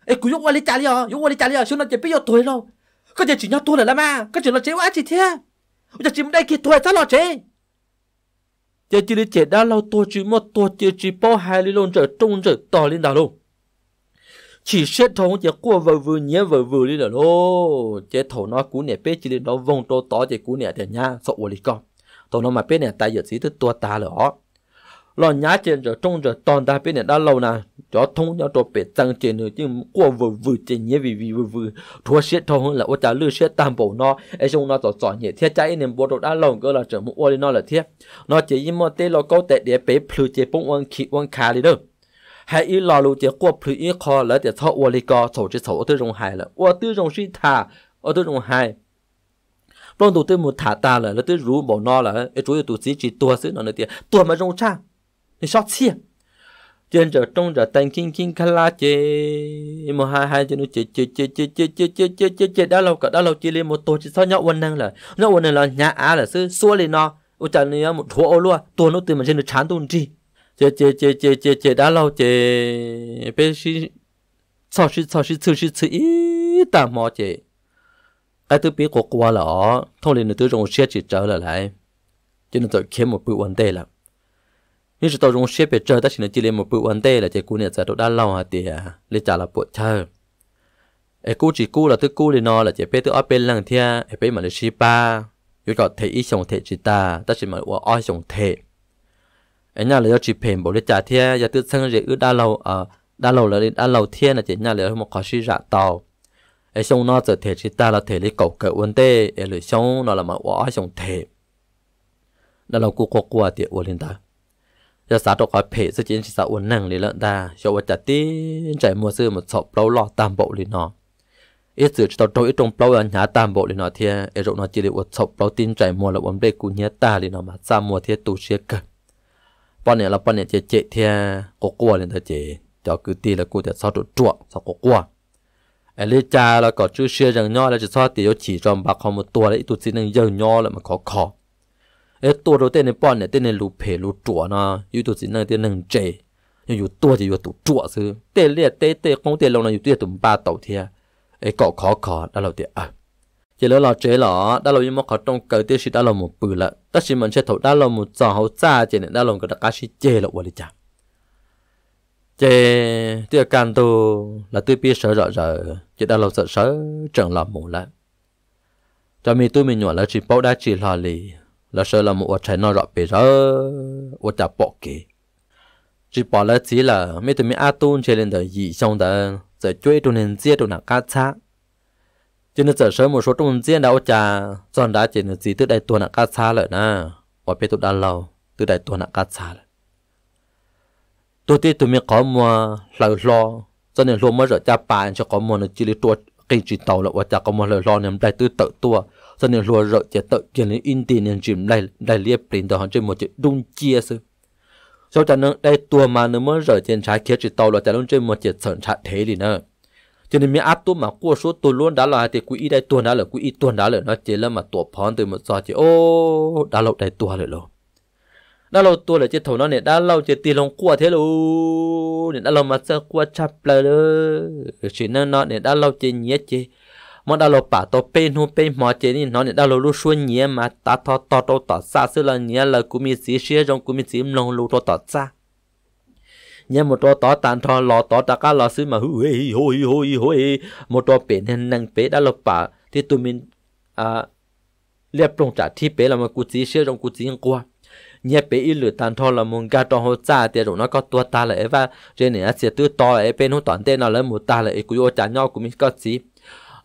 ấy cú dùng wallet trả đi à dùng wallet trả đi à xong nó chỉ pin nhỏ tuổi đâu có chỉ nhau tôi là lắm à có chỉ nó chế quá chỉ thế ủa chỉ đây kia tuổi sao nó chế chỉ để chế đã lâu tôi chỉ một tôi chỉ bao hai lon trở trung trở to lên đào luôn chỉ xét thấu chỉ qua vừa nhé vừa đi là lô chế thấu nó cú nè pé chỉ lên đó vòng to to chỉ cú nè để nhá sợ uổng đi con tao nó mà pé nè tại giờ xí tới tua ta rồi ó lo nhá trên rồi trong rồi toàn ta pé nè đã lâu nè cho thông cho tôi pé tăng trên rồi chứ qua vừa chỉ nhé vì thua xét thấu là ôi cha lừa xét tam bổ nó ấy xong nó chọn nhẹ thiết trái nên bộ đồ đã lâu cơ là trở một uổng đi nó là thiết nó chỉ im một tê lo câu tệ để pé phơi chỉ bông uốn khí uốn khá đi đâu hãy ý lò lù chế qua phơi ý kho là để thọ uo li co thổ chế thổ tôi dùng hài là uo tôi dùng suy thả uo tôi dùng hài trong tụi tôi một thả ta là tôi rú bảo no là cái chuối tụi chỉ tua xứ nó nữa tiền tua mà dùng trang thì sót xia trên giờ trong giờ tan kinh kala chế một hai trên nó chế đã lâu chỉ lên một tổ chỉ sao nhậu quần năng là nhà á là xứ xua lên nó uo chả này một thua ô luôn tua nó từ mà trên được chán tuôn chi chế đã lâu chế bây xí sau xí ít ta mò chế cái thứ biết của qua là ó thôi liền từ trong xe chỉ trở lại cho nên tôi kiếm một bữa ăn tê là nếu tôi trong xe về chơi ta chỉ nên chỉ lên một bữa ăn tê là chế cú này sẽ tôi đã lâu hả tiền lấy trả là bộ chơi cú chỉ cú là tức cú thì nó là chỉ biết tự ở bên lăng thia, biết mà là chi ba, rồi còn thể ý sống thể chỉ ta, ta chỉ mà là ở sống thể. Anh nhà là chỉ phèn bộ để trả thia, giờ tự sang rồi ướt đa lâu là đa lâu thia là chỉ nhà là một khó suy giả tàu. Ai sống nó trở thể chỉ ta là thể lấy cầu cậy vấn đề, ai lười sống nó là mà ở sống thể. Đa lâu cú qua thì uốn lên ta. Giờ xã hội phải sự chiến sĩ uốn nặng để lợn ta, cho vật chất tin chạy mua sư một sọp lâu lọ tam bộ lên nó. Ít sự tao trôi trong lâu anh nhá tam bộ lên nó thì ai rồi nó chỉ để uốn sọp lâu tin chạy mua là uốn đây cú nhá ta lên nó mà ra mua thì tụ xe cả. Bọn này là bọn này chết thì có qua lên ta chết, cho cứ ti là cô để sao tụt chuột sao có qua. Ai lấy cha là có chữ xe rằng nhau là chỉ sao thì chỉ trong bạc không một tua đấy tụt xin rằng giàu nhau là mà khó. Ê tua đầu tiên này bọn này tên này lù phê lù chuột nó, yêu tụi xin năng tên năng trẻ, nhưng yêu tua thì yêu tụi chuột chứ, tên liệt tên tên không tên lâu này yêu tụi tụi ba tàu thia, ấy cậu khó đã lâu tiền à, chỉ lỡ là chế lỏ đã lâu nhưng mà khó trong cờ tiêu sĩ đã lâu một bự lận, tất nhiên mình sẽ thấu đã lâu một giò hậu xa chỉ nên đã lâu cái đặc sĩ chế lậu vậy chả, chế tiêu can tu là tiêu biết sợ rõ rỡ, chỉ đã lâu sợ sợ chẳng làm mù lắm, cho mình tụi mình nhỏ là chỉ bao đã chỉ lò lì. Là sợ là một trái nó rọt bể rỡ, một trái bỏ kì. Chỉ bỏ là chỉ là mấy tụi mình ăn tuôn chơi lên đời gì xong đó, giờ chơi tụi mình giết tụi nào cá cha. Cho nên giờ sớm một số tụi mình giết đã một trái, giòn đã chỉ được gì từ đây tụi nào cá cha rồi na, và biết tụi đã lâu từ đây tụi nào cá cha rồi. Tụi tít tụi mình có mua lẩu lo, cho nên lo mới rửa cha bàn cho có mua nó chỉ lấy tụi kinh chỉ tàu là một trái có mua lẩu lo nằm đây từ tự tua. Cho nên lùa rợ chế tự kiến lý in tì nên chìm đại liếp bình tờ hòn trên một chế đung chia sư. Sau chẳng nâng đây tùa mà nâng mơ rợ trên trái kia chế tàu là chẳng nâng trên một chế sởn trạng thế đi nơ. Cho nên mình áp tù mà qua số tù luôn đã là thì quý y đây tuần đã là quý y tuần đã là nó chế là mà tùa phón từ một giò chế ô đã lâu đây tùa lại lâu. Đã lâu tùa là chế thầu nó này đã lâu chế tì lòng qua thế lâu. Nên đã lâu mà sẽ qua chạp là lơ. Chỉ nâng nó này đã lâu chế nhé chế. Mà đã lâu bà tao bên hôn bên mò chế nên nó đã lâu lúc xuân nhé mà ta thọ tỏ tỏ tỏ xa xưa là nhé là của mình xí xế trong của mình xí mông lúc tỏ tỏ xa. Nhé một tỏ tỏ tàn thọ lò tỏ tỏ cá lò xứ mà hủy hủy hủy hủy một tỏ bể nên năng bể đã lâu bà thì tụi mình liếp rộng trả thi bể là một cụ xí xế trong cụ xí qua. Nhé bể y lửa tàn thọ là mông gà tỏ hô xa thì rồi nó có tua ta là ấy và rồi này sẽ tư tỏ ấy bên hôn toàn tên nó là một ta là ấy của ô chả nhau của mình có xí.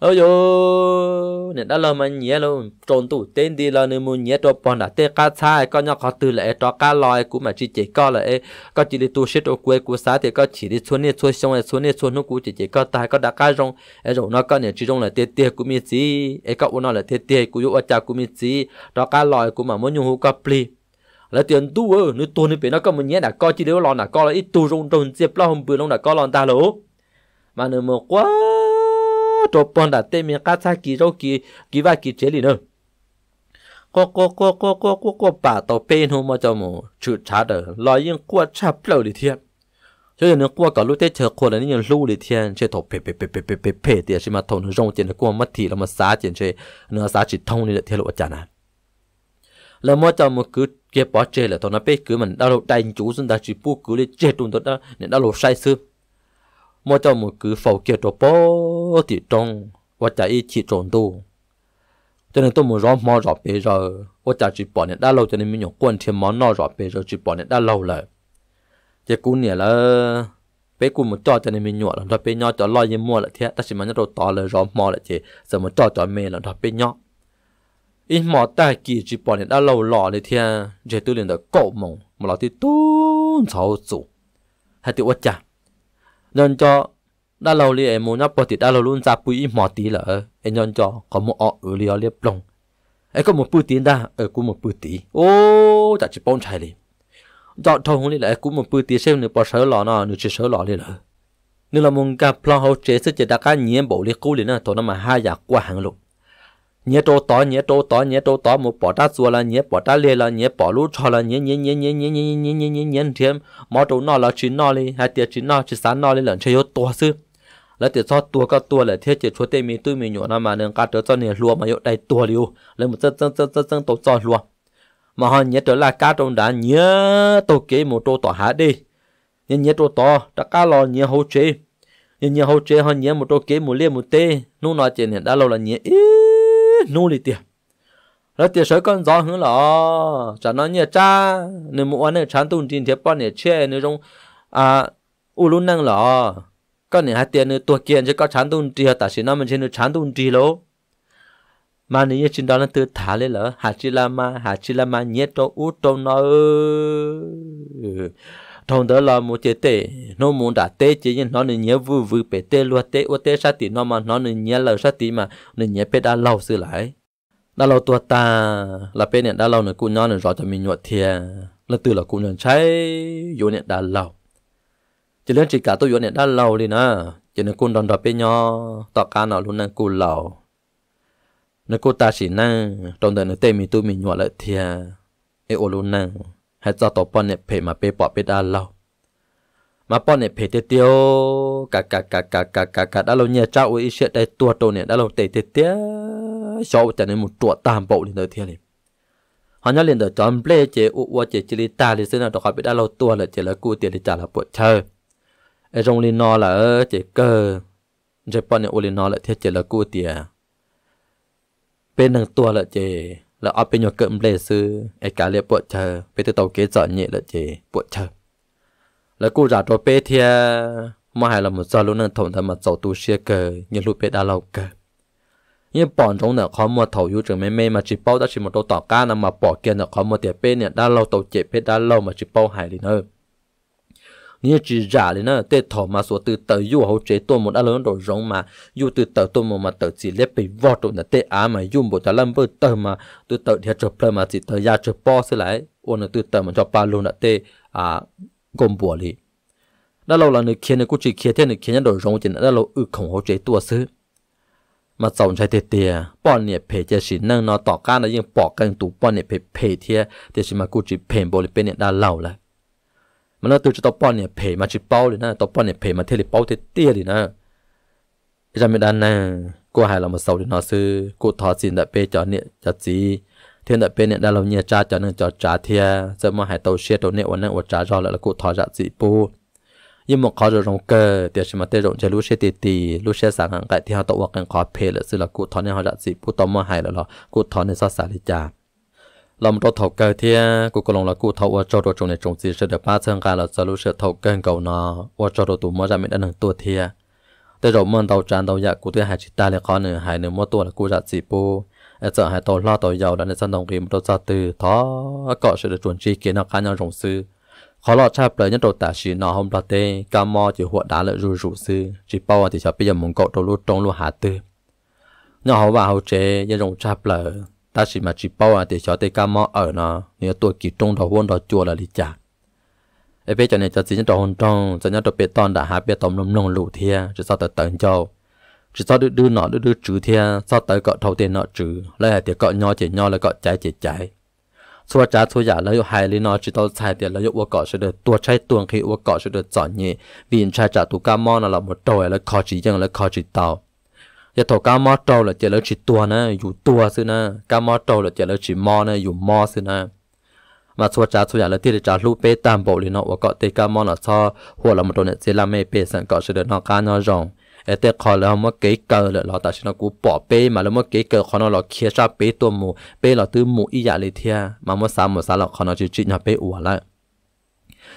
Ôi dồi, nên đã lâu mà nhé luôn, trốn tủ tên đi là nếu muốn nhé cho bọn đã tên cá xa, có nhau khó tư lệ cho cá loài của mà chỉ chế có lệ, có chỉ đi tu sĩ ở quê của xã thì có chỉ đi xuân nó của chỉ chế có tài có đã cá rong, rồi nó có những chỉ rong là tê tê của mình gì, cậu nó là tê tê của dụ ở cha của mình gì, cho cá loài của mà muốn nhung hú cá pli, là tiền tu ơ, nếu tu nên bị nó có muốn nhé đã có chỉ điều lon đã có là ít tu rong rong dẹp lo hầm bự long đã có lon ta lỗ, mà nếu mà quá cho bọn đã tên mình cắt xa kì rô kì và kì chế lì nơ. Cô bà tàu bên hôn mà cho mù chữ trả đỡ lo yên qua chạp lâu lì thiên. Cho nên qua cả lúc tế chờ khô là những lưu lì thiên chế thổ phê tìa xì mà thổ nó rong chế nó qua mất thị là mà xá chế chế nó xá chỉ thông lì thiên lộ chả nà. Là mà cho mù cứ kia bó chế là thổ nó bế cứ mình đã lộ đánh chú xung ta chỉ bú cứ lì chế tùn tốt đó nên đã lộ sai sư. Mà cho mù cứ phẩu kia trò bó thì trông và chả ý chỉ trốn tu. Cho nên tôi muốn rõ mò rõ bế rồi và chả chỉ bỏ nên đã lâu cho nên mình nhổ quân thêm món nó rõ bế rồi chỉ bỏ nên đã lâu lại. Chứ cú nè là bế cú một trò cho nên mình nhổ là rồi bế nhỏ cho lo yên mua lại thế. Ta chỉ mà nhớ đồ tỏ là rõ mò lại chứ giờ một trò cho mê là rồi bế nhỏ. Ít mò ta kì chỉ bỏ nên đã lâu lọ lại thế. Chứ tôi liền đã cậu mộng mà là thì tốn sáu chủ. Hay thì ớt chả nhân cho đã lâu li em muốn nhấp bò thì đã lâu luôn ra bùi mỏ tí lỡ em nhân cho có một ọ ở liều liệp lòng em có một bùi tí ra ở cũng một bùi tí ô chả chỉ bông chảy đi chọn thâu hông đi lại cũng một bùi tí xem được bò sớ lò nọ được chỉ sớ lò đi lỡ nên là mông cà plong hậu chế sẽ chỉ đặt cái nhím bộ liệt cũ liền nè thôi nó mà hai giả qua hàng lục nhé tô tỏ một bỏ đá xua là nhé bỏ đá lê là nhé bỏ lú cho là nhé thêm mỏ trâu nọ là chín nọ đi hai tiệt chín nọ chín sáng nọ đi lợn chơi yếu tua sư là tiệt cho tua các tua là thiết chỉ chúa tây mi tui mi nhổ nó mà nên cá trở cho nè lúa mà yếu đầy tua liu lấy một chân tổ cho lúa mà họ nhé trở là cá trâu đá nhé tổ kế một trâu tỏ há đi nhé trâu tỏ đã cá lò nhé hấu chế nhưng nhà hậu chế hơn nhé một tô kế một lia một tê nô nói chuyện hiện đã lâu là nhé nô lì tiền đó tiền sới con gió hướng lọ chẳng nói nhé cha nên muốn ăn chán tùng tiền thiệp con để che nên trong à u luôn năng lọ con này hai tiền nữa tuổi kiện chứ có chán tùng tiền tại sao mình trên được chán tùng tiền lố mà nếu như trên đó nó tự thả lên lỡ hạt chi là mà nhé tô út tô nó thông đó là một chế tệ nó muốn đã tệ chế nhưng nó nên nhớ vui vui bể tệ luôn tệ uất tệ sát tí nó mà nó nên nhớ lời sát tí mà nên nhớ bể đã lâu xử lại đã lâu tua ta là bể này đã lâu nữa cũng nó nên rõ cho mình nhọt thiệt là từ là cũng nhận cháy vô này đã lâu chỉ lên chỉ cả tôi vô này đã lâu đi nữa chỉ nên cũng đòn đòn bể nhau tọt cá nào luôn nên cũng lâu nên cô ta chỉ năng trong đời nó tệ mình tôi mình nhọt lại thiệt ấy ô luôn năng hãy cho tổ bọn này phải mà bê bỏ bê đã lâu mà bọn này phải tiêu tiêu cả đã lâu nhà cháu ấy sẽ đây tua trâu này đã lâu tê tê tê cháu chẳng nên một trụ tam bộ lên tới thiên này họ nhớ lên tới chọn ple chế uo chế chili ta thì xưa nào đó họ bị đã lâu tua là chỉ là cua tiền để trả là buổi chơi ở trong liên nó là chế cơ chế bọn này ô liên nó lại thiết chế là cua tiền bên đường tua là chế là ở bên nhà cơm lê sư ai cả lê bộ chờ về từ tàu kế dở nhẹ là chế bộ chờ là cô giả trò bé thia mà hay là một giờ luôn đang thổn thầm mà giàu tu xe cờ như lúc bé đã lâu cờ như bọn chúng là khó mua thầu du trường mê mà chỉ bao đã chỉ một đầu tỏ ca nằm mà bỏ kia là khó mua tiền bé này đã lâu tàu chế bé đã lâu mà chỉ bao hải đi nữa như chỉ giả đi nữa tê thổ mà số từ tờ du hậu chế tôi một đã lớn đồ giống mà du từ tờ tôi mà tờ chỉ lép bị vò tụi là tê á mà du một tờ lâm bơ tờ mà từ tờ thì chụp plei mà chỉ tờ ra chụp po xí lại ôn là từ tờ mà cho ba luôn là tê à gồm bùa đi đã lâu là người kia này cũng chỉ kia thế này kia nhân đồ giống chỉ là đã lâu khổng hậu chế tua xứ mà dòng trái tê tê bọn này phê chế chỉ nâng nó tỏ can là nhưng bỏ canh tủ bọn này phê thế thì chỉ mà cũng chỉ phê bồ bên này đã lâu là mà nó từ cho tao pon này phê mà chỉ bao liền nè tao pon này phê mà thêm bao thêm tia liền nè ra mới đan nè cô hai là một sầu đến nó sư cô thọ xin đã pe cho nè cho gì thiên đã pe nè đã lâu nhà cha cho nên cho trả thia giờ mà hai tàu xe tàu nè uốn nè uốn trả rồi lại là cô thọ dạ gì bu nhưng một khó rồi rồng cờ tiệt xem mà tê rộng chơi lú xe tì tì lú xe sáng hàng cái thì họ tàu uốn càng khó phê là sư là cô thọ nè họ dạ gì bu tao mà hai là lo cô thọ nè sao xả đi cha làm cho thầu cơ thì cô còn là cô thầu cho đồ trong này trồng gì sẽ được ba tháng cả là sẽ lúc sẽ thầu cân cầu nó cho đồ tủ mua ra mình đã nâng tua thì tới rồi mơn tàu tràn tàu dạ của tôi hai chị ta lại có nửa hai nửa mua tua là cô dạ gì bu sợ hai tàu lo tàu giàu đã nên săn đồng kim đôi ra từ thó cọ sẽ được chuẩn chi kiến nó cá nhau trồng sư khó lo chạp lời nhất đồ tả chỉ nó hôm đó tê cà mò chỉ huệ đá lợi rủ sư chỉ bao thì cho bây giờ muốn cậu đầu lút trong lúa hạ tư nhỏ hậu và hậu chế nhân trồng chạp lời ta chỉ mà chỉ bao để cho tê cam mò ở nó nếu tôi kỳ trung đầu hôn đầu chùa là đi trả em biết cho nên cho chính đầu hôn trong cho nên đầu biết toàn đã hai biết tổng lông lụ thia chỉ sau tới tận châu chỉ sau đưa nó đưa chữ thia sau tới cọ thầu tiền nọ chữ lấy hai tiền cọ nho chỉ nho lấy cọ trái chỉ trái xua trái xua giả lấy hai lấy nó chỉ tao xài tiền lấy uo cọ sẽ được tua trái tuồng khi uo cọ sẽ được chọn nhẹ vì trai trả tu cam mò là một trời lấy khó chỉ dân lấy khó chỉ tàu giờ thầu cá mò trâu là chỉ lấy chỉ tua nè, dù tua xí nè, cá mò trâu là chỉ lấy chỉ mò nè, dù mò xí nè, mà xua trả là tiền để trả lũ bé tam bộ liền nọ, và cọ tê cá mò là sao, hoặc là một đôi này sẽ làm mẹ bé sẵn cọ sẽ được nó cá nó rồng, tê khó là không có kế cờ là nó tại sao nó cú bỏ bé mà nó mất kế cờ khó nó là kia ra bé tua mù, bé là từ mù ý giả lấy thia, mà một sáng là khó nó chỉ nhà bé uổng lại.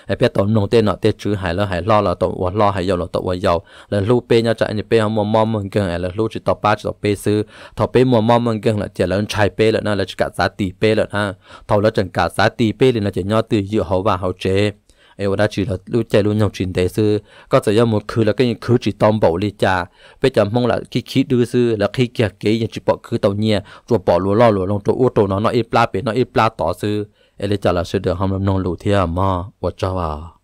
Ai biết tổn nông tên nọ tên chữ hải lo là tổn lo hải dầu là tổn quả dầu là lú pe nhau chạy như pe không mua mò mừng gần là lú chỉ tọt ba chỉ tọt pe xứ tọt pe mua mò mừng gần là chỉ là ăn chai pe là na là chỉ cả giá tỷ pe là na thầu là chẳng cả giá tỷ pe là chỉ nhau từ giữa hậu và hậu chế ai ở đó chỉ là lú chạy lú nhộng chín tế xứ có thể do một khứ là cái những khứ chỉ tôm bầu ly trà bây giờ mong là khi khí đưa xứ là khi kia kế những chỉ bỏ khứ tàu nhẹ rồi bỏ lúa lo lúa lông trâu uo trâu nó ít pla pe nó ít pla tỏ xứ Elita là sự được hâm nông lụt thiam mà, vợ chồng à.